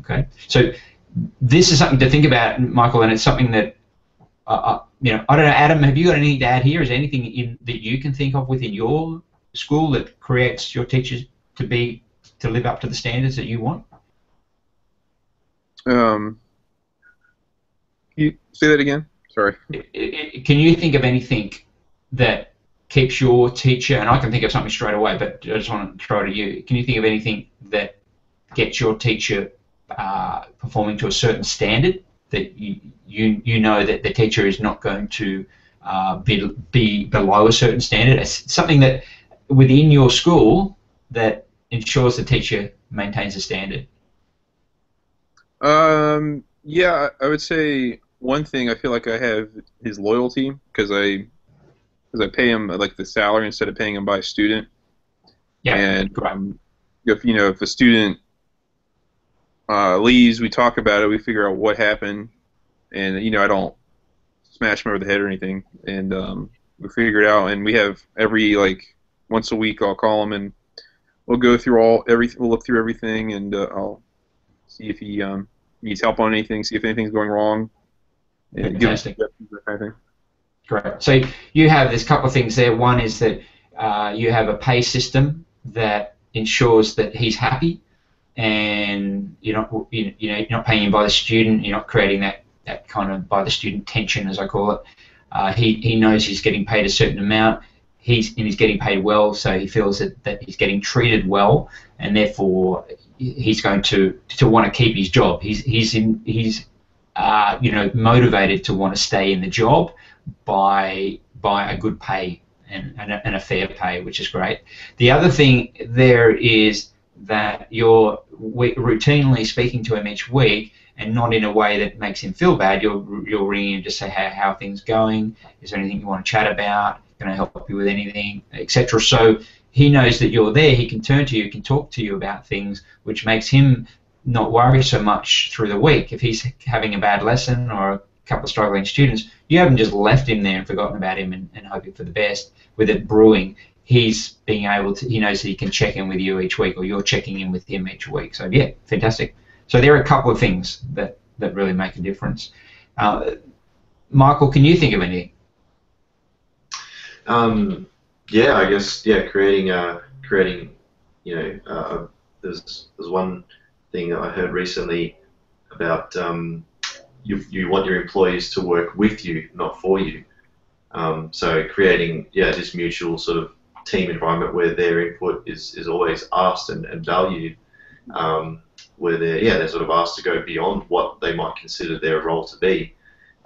Okay, so this is something to think about, Michael, and it's something that, uh, you know, I don't know, Adam, have you got anything to add here? Is there anything in, that you can think of within your school that creates your teachers to be, to live up to the standards that you want? Um, can you say that again? Sorry. Can you think of anything that keeps your teacher, and I can think of something straight away, but I just want to throw it to you. Can you think of anything that gets your teacher uh, performing to a certain standard that you you, you know that the teacher is not going to uh, be, be below a certain standard? It's something that within your school that ensures the teacher maintains a standard. Um, yeah, I would say one thing I feel like I have is loyalty, because I, because I pay him like the salary instead of paying him by student. Yeah. And um, if you know if a student uh, leaves, we talk about it, we figure out what happened, and you know I don't smash him over the head or anything, and um, we figure it out. And we have every like once a week I'll call him and we'll go through all every we'll look through everything, and uh, I'll see if he um, needs help on anything, see if anything's going wrong. And fantastic. Give him that kind of thing. Great. So you have there's a couple of things there. One is that uh, you have a pay system that ensures that he's happy, and you're not you know you're not paying him by the student. You're not creating that that kind of by the student tension, as I call it. Uh, he he knows he's getting paid a certain amount. He's and he's getting paid well, so he feels that that he's getting treated well, and therefore he's going to to want to keep his job. He's he's in he's uh, you know motivated to want to stay in the job by by a good pay and, and, a, and a fair pay, which is great. The other thing there is that you're routinely speaking to him each week, and not in a way that makes him feel bad. You're, you're ringing him to say, how, how are things going? Is there anything you want to chat about? Can I help you with anything, et cetera. So he knows that you're there. He can turn to you, can talk to you about things, which makes him not worry so much through the week. If he's having a bad lesson or a couple of struggling students, you haven't just left him there and forgotten about him and, and hoping for the best. With it brewing, he's being able to, he knows that he can check in with you each week, or you're checking in with him each week. So yeah, fantastic. So there are a couple of things that, that really make a difference. Uh, Michael, can you think of anything? Um, yeah, I guess, yeah, creating, uh, creating, you know, uh, there's, there's one thing that I heard recently about, um, You, you want your employees to work with you, not for you. Um, so creating, yeah, this mutual sort of team environment where their input is, is always asked and, and valued, um, where they're, yeah, they're sort of asked to go beyond what they might consider their role to be,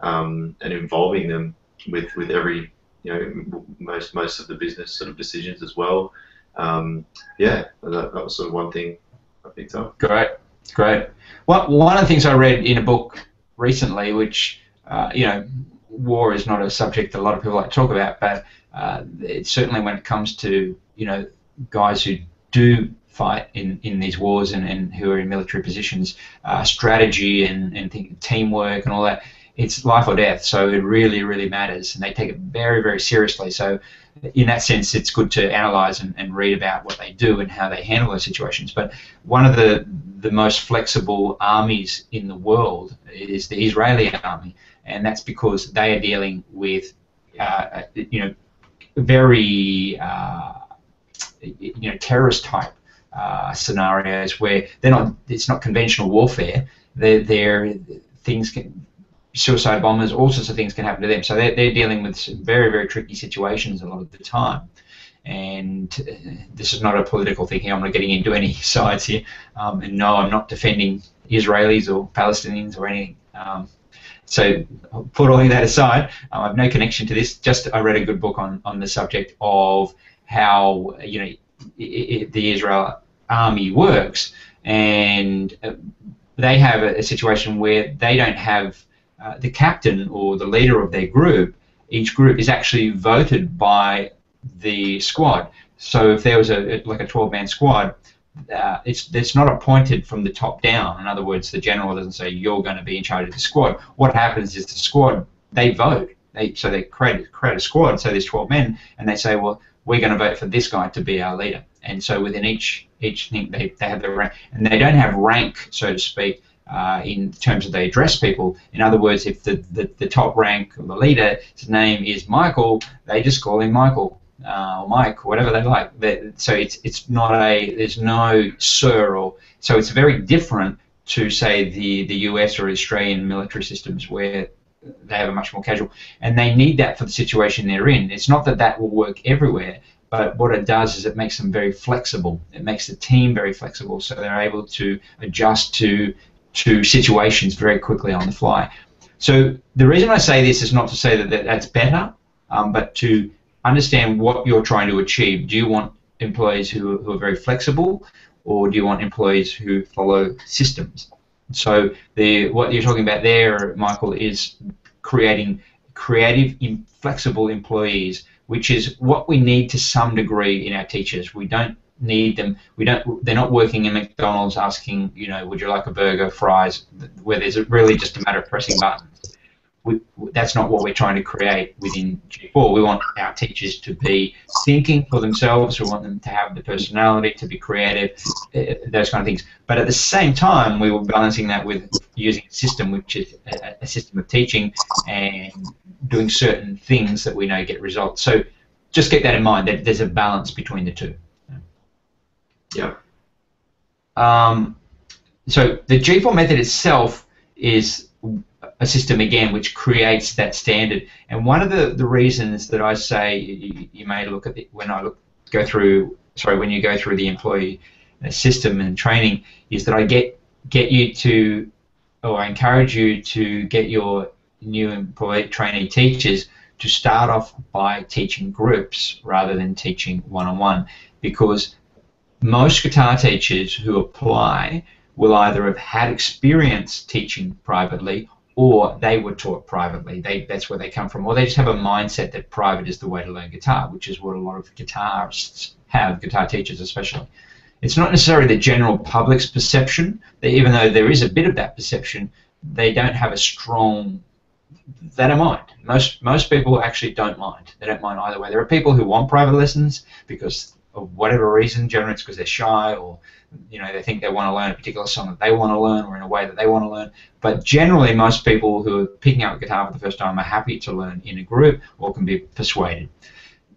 um, and involving them with, with every, you know, most most of the business sort of decisions as well. Um, yeah, that, that was sort of one thing I picked up. Great, great. Well, one of the things I read in a book recently, which uh, you know, war is not a subject that a lot of people like to talk about, but uh, it's certainly when it comes to you know guys who do fight in in these wars and, and who are in military positions, uh, strategy and and think, teamwork and all that, it's life or death. So it really really matters, and they take it very very seriously. So in that sense, it's good to analyze and, and read about what they do and how they handle those situations. But one of the the most flexible armies in the world is the Israeli army, and that's because they are dealing with uh, you know very uh, you know terrorist type uh, scenarios where they're not it's not conventional warfare. They're, they're things can. Suicide bombers, all sorts of things can happen to them. So they're, they're dealing with some very, very tricky situations a lot of the time. And uh, this is not a political thing here. I'm not getting into any sides here. Um, and no, I'm not defending Israelis or Palestinians or anything. Um, so put all of that aside. Uh, I have no connection to this. Just I read a good book on, on the subject of how you know it, it, the Israel army works. And uh, they have a, a situation where they don't have Uh, the captain or the leader of their group. Each group is actually voted by the squad. So if there was a like a twelve-man squad, uh, it's it's not appointed from the top down. In other words, the general doesn't say you're going to be in charge of the squad. What happens is the squad, they vote They, so they create, create a squad, so there's twelve men, and they say, well, we're going to vote for this guy to be our leader. And so within each each thing, they, they have their rank. And they don't have rank, so to speak, uh, in terms of they address people. In other words, if the, the, the top rank of the leader's name is Michael, they just call him Michael uh, or Mike, whatever they like. They're, so it's it's not a, there's no sir or, so it's very different to, say, the, the U S or Australian military systems where they have a much more casual, and they need that for the situation they're in. It's not that that will work everywhere, but what it does is it makes them very flexible. It makes the team very flexible, so they're able to adjust to to situations very quickly on the fly. So the reason I say this is not to say that, that that's better, um, but to understand what you're trying to achieve. Do you want employees who, who are very flexible, or do you want employees who follow systems? So the, what you're talking about there, Michael, is creating creative, flexible employees, which is what we need to some degree in our teachers. We don't need them. We don't. They're not working in McDonald's asking, you know, would you like a burger, fries, where there's really just a matter of pressing buttons. We, that's not what we're trying to create within G four. We want our teachers to be thinking for themselves. We want them to have the personality, to be creative, uh, those kind of things. But at the same time, we were balancing that with using a system, which is a, a system of teaching and doing certain things that we know get results. So just keep that in mind, that there's a balance between the two. Yeah. Um, so the G four method itself is a system, again, which creates that standard. And one of the, the reasons that I say you, you may look at it when I look, go through, sorry, when you go through the employee system and training is that I get, get you to, or I encourage you to get your new employee trainee teachers to start off by teaching groups rather than teaching one-on-one, because most guitar teachers who apply will either have had experience teaching privately or they were taught privately. They, that's where they come from. Or they just have a mindset that private is the way to learn guitar, which is what a lot of guitarists have, guitar teachers especially. It's not necessarily the general public's perception, that even though there is a bit of that perception, they don't have a strong, they don't mind. Most, most people actually don't mind. They don't mind either way. There are people who want private lessons because of whatever reason, generally it's because they're shy, or you know, they think they want to learn a particular song that they want to learn, or in a way that they want to learn. But generally, most people who are picking up guitar for the first time are happy to learn in a group, or can be persuaded.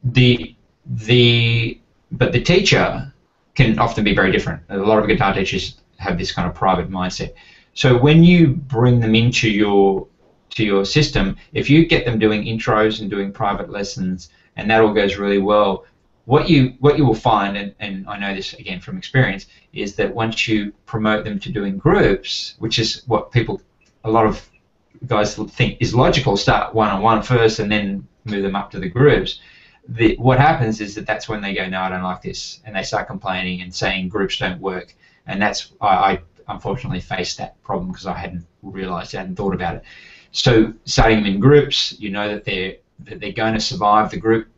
The the but the teacher can often be very different. A lot of guitar teachers have this kind of private mindset. So when you bring them into your to your system, if you get them doing intros and doing private lessons, and that all goes really well. What you what you will find, and, and I know this again from experience, is that once you promote them to doing groups, which is what people, a lot of guys think is logical, start one-on-one first and then move them up to the groups, the, what happens is that that's when they go, no, I don't like this, and they start complaining and saying groups don't work. And that's, I, I unfortunately faced that problem because I hadn't realized, I hadn't thought about it. So starting them in groups, you know that they're, that they're going to survive the group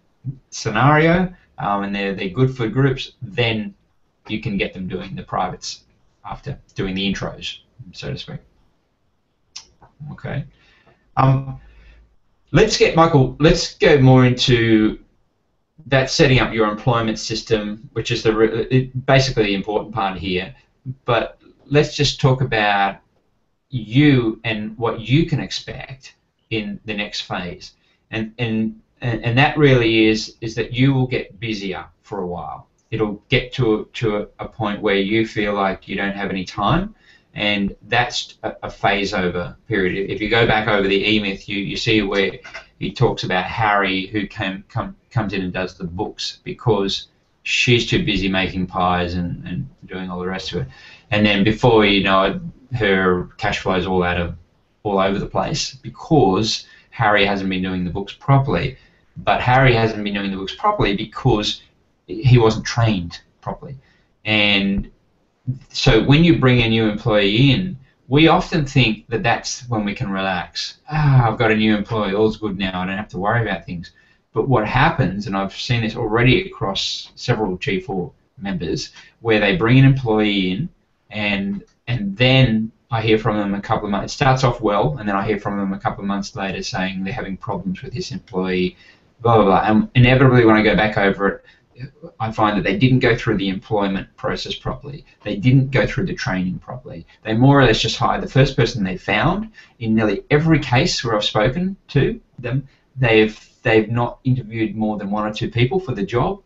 scenario, Um, and they're, they're good for groups, then you can get them doing the privates after doing the intros, so to speak. Okay. Um, let's get, Michael, let's go more into that setting up your employment system, which is the basically the important part here. But let's just talk about you and what you can expect in the next phase. And, and And, and that really is is that you will get busier for a while. It'll get to a, to a, a point where you feel like you don't have any time, and that's a, a phase over period. If you go back over the E-Myth, you, you see where he talks about Harry, who came, come, comes in and does the books because she's too busy making pies and, and doing all the rest of it. And then before you know it, her cash flow's all out of all over the place because Harry hasn't been doing the books properly. But Harry hasn't been doing the books properly because he wasn't trained properly. And so when you bring a new employee in, we often think that that's when we can relax. Ah, I've got a new employee, all's good now, I don't have to worry about things. But what happens, and I've seen this already across several G four members, where they bring an employee in and and then I hear from them a couple of months. It starts off well, and then I hear from them a couple of months later saying they're having problems with this employee, blah, blah, blah. And inevitably, when I go back over it, I find that they didn't go through the employment process properly. They didn't go through the training properly. They more or less just hired the first person they found. In nearly every case where I've spoken to them, they've they've not interviewed more than one or two people for the job.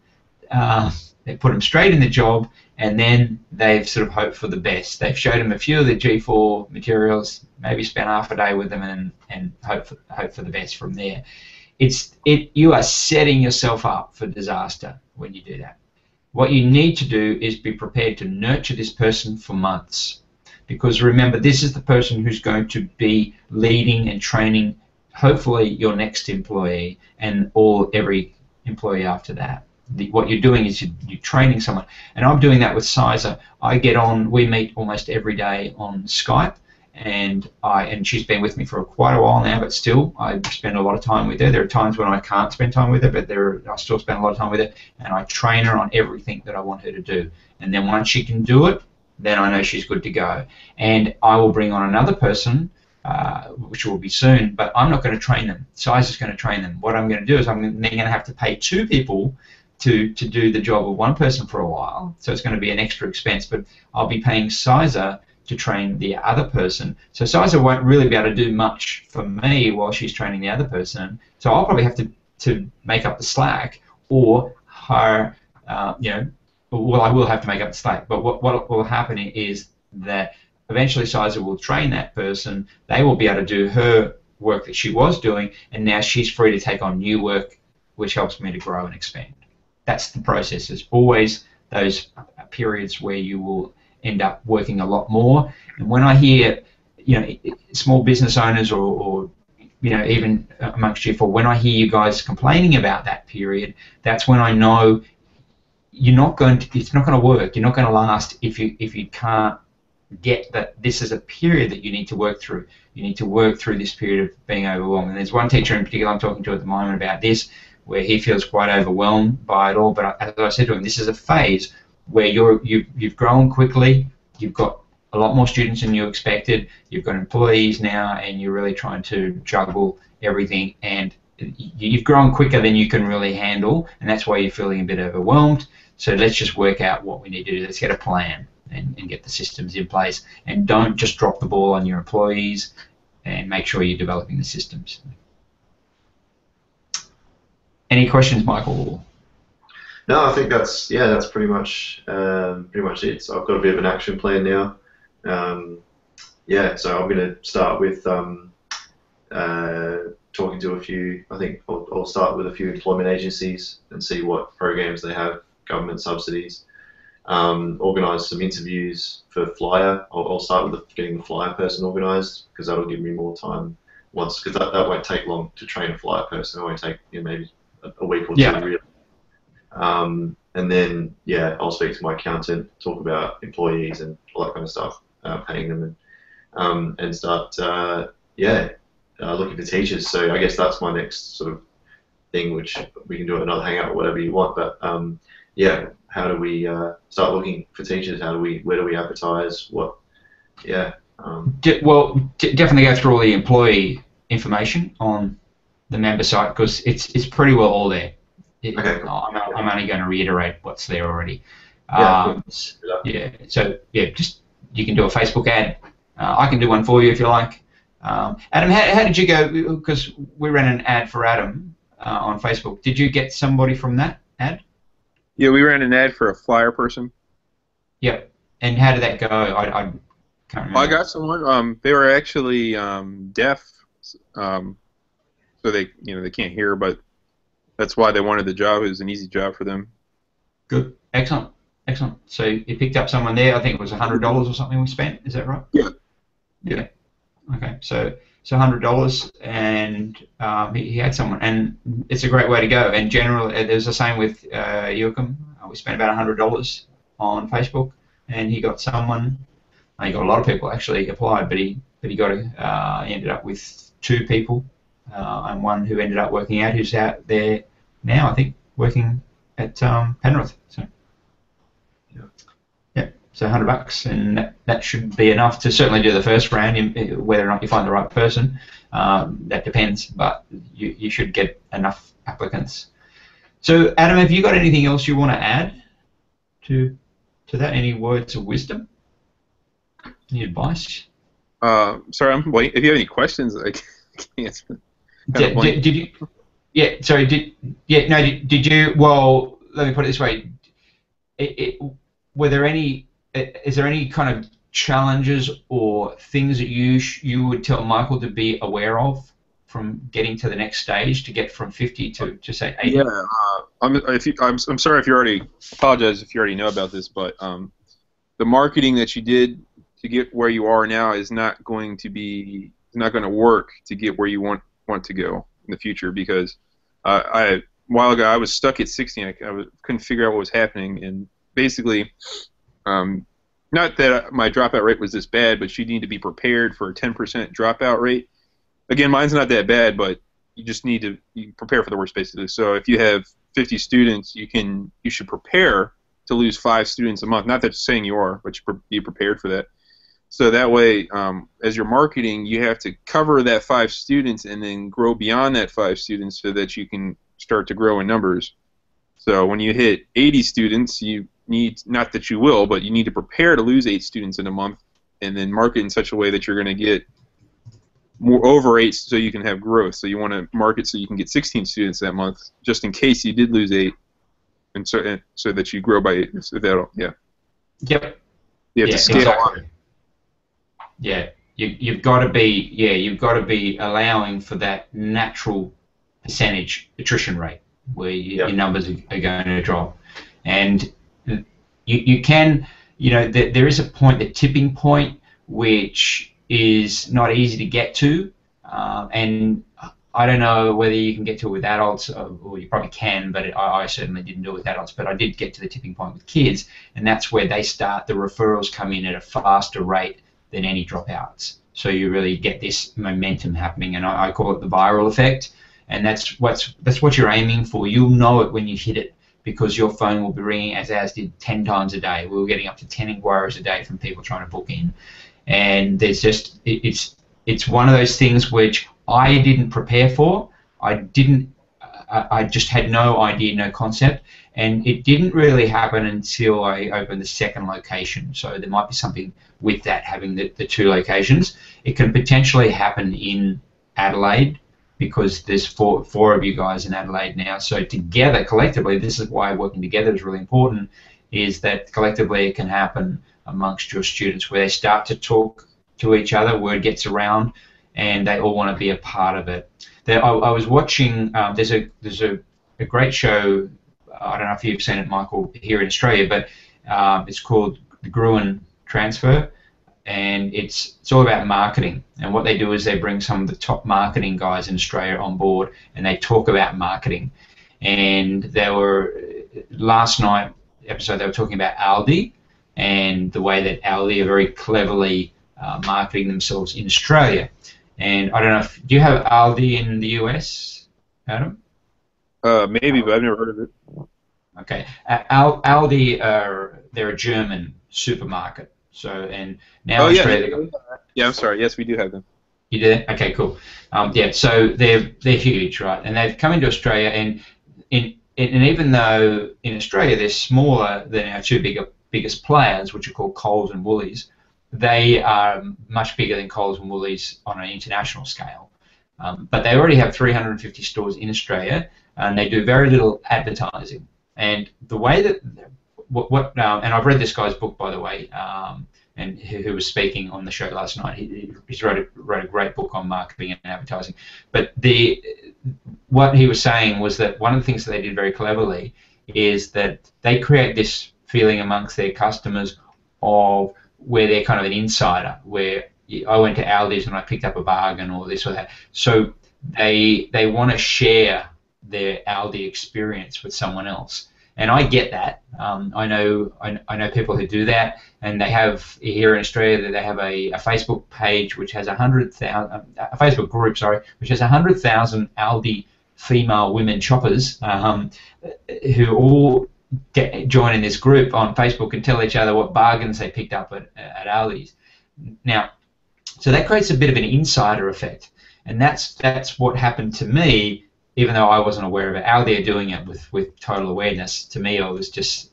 Uh, they put them straight in the job, and then they've sort of hoped for the best. They've showed them a few of the G four materials, maybe spent half a day with them, and and hope for, hope for the best from there. It's it you are setting yourself up for disaster when you do that. What you need to do is be prepared to nurture this person for months, because remember, this is the person who's going to be leading and training, hopefully, your next employee and all every employee after that. The, what you're doing is you, you're training someone, and I'm doing that with Sizer. I get on, we meet almost every day on Skype, and I and she's been with me for quite a while now, but still I spend a lot of time with her. There are times when I can't spend time with her, but there are, I still spend a lot of time with her, and I train her on everything that I want her to do. And then once she can do it, then I know she's good to go. And I will bring on another person, Uh, which will be soon, but I'm not going to train them. Sizer's going to train them. What I'm going to do is I'm then going to have to pay two people to, to do the job of one person for a while, so it's going to be an extra expense, but I'll be paying Sizer to train the other person. So Sizer won't really be able to do much for me while she's training the other person, so I'll probably have to, to make up the slack or hire, uh, you know, well, I will have to make up the slack, but what, what will happen is that eventually Sizer will train that person, they will be able to do her work that she was doing, and now she's free to take on new work, which helps me to grow and expand. That's the process. There's always those periods where you will end up working a lot more. And when I hear, you know, small business owners or, or you know, even amongst G four, when I hear you guys complaining about that period, that's when I know you're not going to, it's not going to work. You're not going to last if you if you can't get that this is a period that you need to work through. You need to work through this period of being overwhelmed. And there's one teacher in particular I'm talking to at the moment about this, where he feels quite overwhelmed by it all. But as I said to him, this is a phase where you're, you've, you've grown quickly, you've got a lot more students than you expected, you've got employees now, and you're really trying to juggle everything. And you've grown quicker than you can really handle, and that's why you're feeling a bit overwhelmed. So let's just work out what we need to do. Let's get a plan. And, and get the systems in place, and don't just drop the ball on your employees, and make sure you're developing the systems. Any questions, Michael? No, I think that's yeah, that's pretty much um, pretty much it. So I've got a bit of an action plan now. Um, yeah, so I'm going to start with um, uh, talking to a few. I think I'll, I'll start with a few employment agencies and see what programs they have, government subsidies. Um, organise some interviews for flyer. I'll, I'll start with the, getting the flyer person organised, because that'll give me more time once, because that, that won't take long to train a flyer person. It won't take, you know, maybe a, a week or two, yeah. Really. Um, and then, yeah, I'll speak to my accountant, talk about employees and all that kind of stuff, uh, paying them, and, um, and start, uh, yeah, uh, looking for teachers. So I guess that's my next sort of thing, which we can do at another hangout or whatever you want, but um, yeah, how do we uh, start looking for teachers? How do we, where do we advertise? What, yeah. Um. De well, de definitely go through all the employee information on the member site, because it's it's pretty well all there. It, okay. I'm, I'm only going to reiterate what's there already. Yeah. Um, cool. Yeah. So yeah, just you can do a Facebook ad. Uh, I can do one for you if you like. Um, Adam, how, how did you go? Because we ran an ad for Adam uh, on Facebook. Did you get somebody from that ad? Yeah, we ran an ad for a flyer person. Yep. And how did that go? I, I can't remember. I got someone. Um, they were actually um, deaf, um, so they, you know, they can't hear, but that's why they wanted the job. It was an easy job for them. Good. Excellent. Excellent. So you picked up someone there. I think it was a hundred dollars or something we spent. Is that right? Yeah. Yeah. Okay. So. So a hundred dollars, and um, he, he had someone, and it's a great way to go. And generally, it was the same with uh, Joachim. We spent about a hundred dollars on Facebook, and he got someone. He got a lot of people actually applied, but he but he got a, uh, he ended up with two people, uh, and one who ended up working out, who's out there now, I think, working at um, Penrith. So yeah, So a hundred bucks, and that, that should be enough to certainly do the first round. You, whether or not you find the right person, um, that depends, but you, you should get enough applicants. So Adam, have you got anything else you want to add to to that? Any words of wisdom? Any advice? Uh, sorry, I'm waiting. If you have any questions, I can't answer. Did, did, did you? Yeah. Sorry. Did yeah? No. Did, did you? Well, let me put it this way. It, it, were there any? Is there any kind of challenges or things that you sh you would tell Michael to be aware of from getting to the next stage, to get from fifty to, to say eighty? Yeah, uh, I'm, if you, I'm, I'm sorry if you already, apologize if you already know about this, but um, the marketing that you did to get where you are now is not going to be, not going to work to get where you want want to go in the future, because uh, I, a while ago I was stuck at sixty, I, I was, couldn't figure out what was happening, and basically, um, not that my dropout rate was this bad, but you need to be prepared for a ten percent dropout rate. Again, mine's not that bad, but you just need to you prepare for the worst, basically. So if you have fifty students, you can you should prepare to lose five students a month. Not that you're saying you are, but you pre be prepared for that. So that way, um, as you're marketing, you have to cover that five students and then grow beyond that five students so that you can start to grow in numbers. So when you hit eighty students, you need, not that you will, but you need to prepare to lose eight students in a month and then market in such a way that you're going to get more over eight so you can have growth. So you want to market so you can get sixteen students that month, just in case you did lose eight, and so and so that you grow by eight. So that'll, yeah. Yep. You have yeah, to scale exactly. on. Yeah, you, you've got to be yeah you've got to be allowing for that natural percentage attrition rate where you, yep. your numbers are, are going to drop, and you you can you know there, there is a point, the tipping point, which is not easy to get to, uh, and I don't know whether you can get to it with adults, or, or you probably can, but it, I, I certainly didn't do it with adults, but I did get to the tipping point with kids, and that's where they start, the referrals come in at a faster rate than any dropouts. So you really get this momentum happening, and I, I call it the viral effect, and that's, what's, that's what you're aiming for. You'll know it when you hit it, because your phone will be ringing, as ours did, ten times a day. We were getting up to ten inquiries a day from people trying to book in. And there's just it's it's one of those things which I didn't prepare for. I didn't. I just had no idea, no concept, and it didn't really happen until I opened the second location. So there might be something with that, having the, the two locations. It can potentially happen in Adelaide, because there's four four of you guys in Adelaide now. So together, collectively, this is why working together is really important. Is that collectively it can happen amongst your students, where they start to talk to each other, word gets around, and they all want to be a part of it. There, I, I was watching. Um, there's a there's a, a great show. I don't know if you've seen it, Michael, here in Australia, but um, it's called the Gruen Transfer, and it's it's all about marketing. And what they do is they bring some of the top marketing guys in Australia on board, and they talk about marketing. And they were last night episode. They were talking about Aldi, and the way that Aldi are very cleverly uh, marketing themselves in Australia. And I don't know if, do you have Aldi in the U S, Adam? Uh, maybe, but I've never heard of it. Okay. Al Aldi, are, they're a German supermarket. So, and now oh, yeah, Australia... Yeah, I'm sorry. Yes, we do have them. You do? Okay, cool. Um, yeah, so they're, they're huge, right? And they've come into Australia, and, in, and even though in Australia they're smaller than our two bigger biggest players, which are called Coles and Woolies, they are much bigger than Coles and Woolies on an international scale. Um, but they already have three hundred fifty stores in Australia, and they do very little advertising. And the way that what, what um, and I've read this guy's book, by the way, um, and who, who was speaking on the show last night. He he's wrote a, wrote a great book on marketing and advertising. But the what he was saying was that one of the things that they did very cleverly is that they create this feeling amongst their customers of where they're kind of an insider, where I went to Aldi's and I picked up a bargain or this or that. So they they want to share their Aldi experience with someone else, and I get that. Um, I know I, I know people who do that, and they have here in Australia they have a, a Facebook page which has a hundred thousand a Facebook group, sorry, which has a hundred thousand Aldi female women shoppers um, who all get, join in this group on Facebook and tell each other what bargains they picked up at, at Aldi's. Now, so that creates a bit of an insider effect, and that's that's what happened to me, even though I wasn't aware of it. Aldi are doing it with, with total awareness. To me, it was just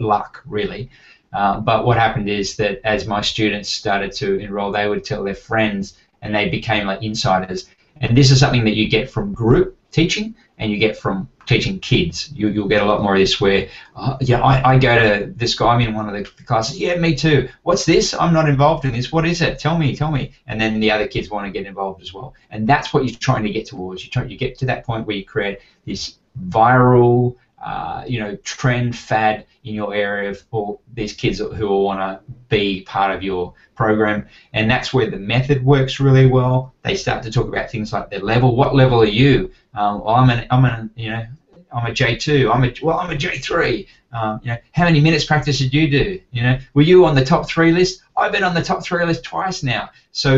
luck, really. Uh, but what happened is that as my students started to enroll, they would tell their friends, and they became like insiders. And this is something that you get from group teaching, and you get from teaching kids. You, you'll get a lot more of this where, uh, yeah, I, I go to this guy, I'm in one of the classes, yeah, me too. What's this? I'm not involved in this. What is it? Tell me, tell me. And then the other kids want to get involved as well. And that's what you're trying to get towards. You're trying to get to that point where you create this viral, Uh, you know, trend, fad in your area of all these kids who all want to be part of your program. And that's where the method works really well. They start to talk about things like their level. What level are you? Um, well, I'm an, I'm an, you know, I'm a J two. I'm a, well, I'm a J three. Um, you know, how many minutes practice did you do? You know, were you on the top three list? I've been on the top three list twice now. So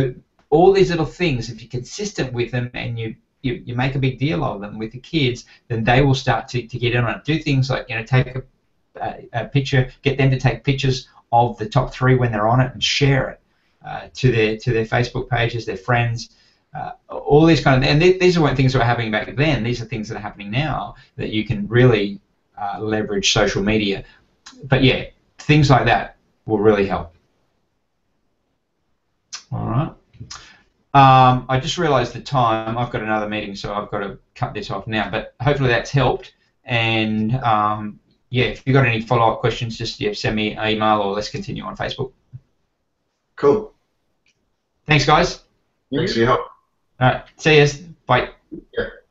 all these little things, if you're consistent with them and you You, you make a big deal of them with the kids, then they will start to, to get in on it. Do things like, you know, take a, a, a picture, get them to take pictures of the top three when they're on it and share it uh, to their to their Facebook pages, their friends, uh, all these kind of things. And th these weren't things that were happening back then. These are things that are happening now that you can really uh, leverage social media. But, yeah, things like that will really help. All right. Um, I just realised the time. I've got another meeting, so I've got to cut this off now. But hopefully that's helped. And um, yeah, if you've got any follow-up questions, just yeah, send me an email or let's continue on Facebook. Cool. Thanks, guys. Thanks for your help. All right. See you. Bye. Yeah.